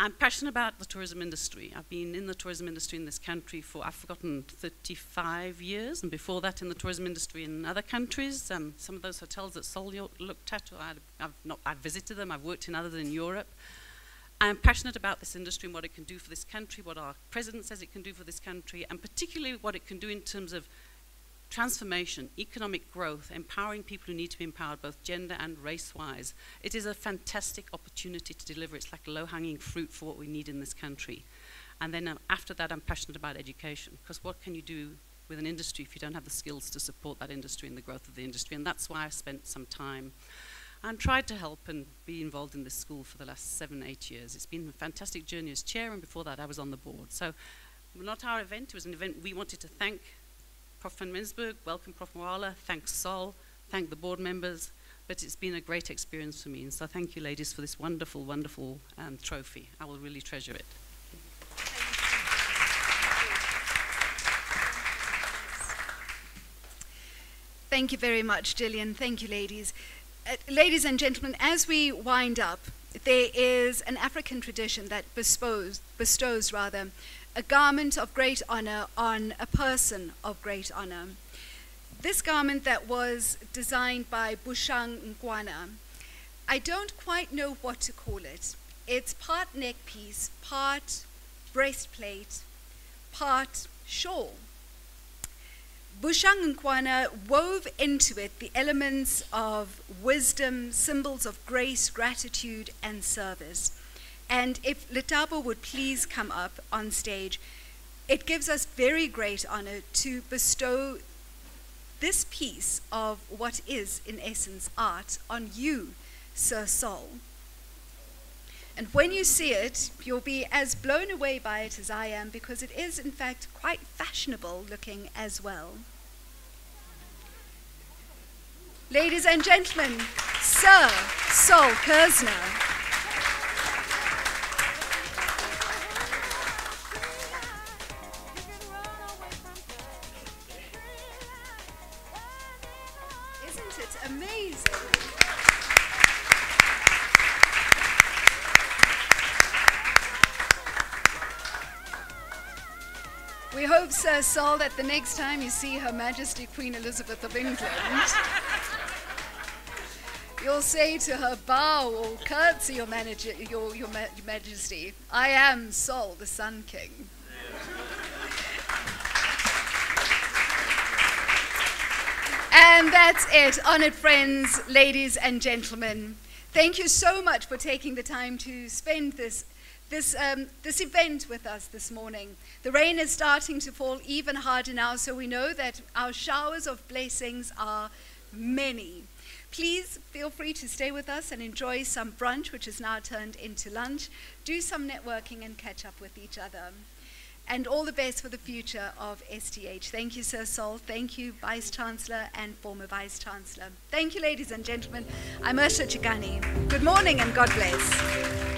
I'm passionate about the tourism industry. I've been in the tourism industry in this country for, I've forgotten, thirty-five years, and before that in the tourism industry in other countries. Um, some of those hotels that Sol looked at, or I've, not, I've visited them, I've worked in other than Europe. I'm passionate about this industry and what it can do for this country, what our president says it can do for this country, and particularly what it can do in terms of transformation, economic growth, empowering people who need to be empowered, both gender and race-wise. It is a fantastic opportunity to deliver. It's like low-hanging fruit for what we need in this country. And then um, after that, I'm passionate about education, because what can you do with an industry if you don't have the skills to support that industry and the growth of the industry? And that's why I spent some time and tried to help and be involved in this school for the last seven, eight years. It's been a fantastic journey as chair, and before that I was on the board. So not our event, it was an event we wanted to thank Professor Van Rensburg, welcome Professor Marwala, thank Sol, thank the board members, but it's been a great experience for me. And so thank you ladies for this wonderful, wonderful um, trophy. I will really treasure it. Thank you very much, Gillian. Thank you, ladies. Uh, ladies and gentlemen, as we wind up, there is an African tradition that bestows, bestows rather, a garment of great honor on a person of great honor. This garment that was designed by Bushang Ngwana, I don't quite know what to call it. It's part neck piece, part breastplate, part shawl. Bushang Ngwana wove into it the elements of wisdom, symbols of grace, gratitude, and service. And if Lethabo would please come up on stage, it gives us very great honor to bestow this piece of what is, in essence, art on you, Sir Sol. And when you see it, you'll be as blown away by it as I am, because it is, in fact, quite fashionable looking as well. Ladies and gentlemen, Sir Sol Kerzner. Isn't it amazing? We hope, Sir Sol, that the next time you see Her Majesty Queen Elizabeth of England, you'll say to her, bow or curtsy, your, manager, your, your ma Majesty, I am Sol, the Sun King. And that's it, honoured friends, ladies and gentlemen. Thank you so much for taking the time to spend this This, um, this event with us this morning. The rain is starting to fall even harder now, so we know that our showers of blessings are many. Please feel free to stay with us and enjoy some brunch, which is now turned into lunch. Do some networking and catch up with each other. And all the best for the future of S T H. Thank you, Sir Sol. Thank you, Vice-Chancellor and former Vice-Chancellor. Thank you, ladies and gentlemen. I'm Ursula Chigani. Good morning and God bless.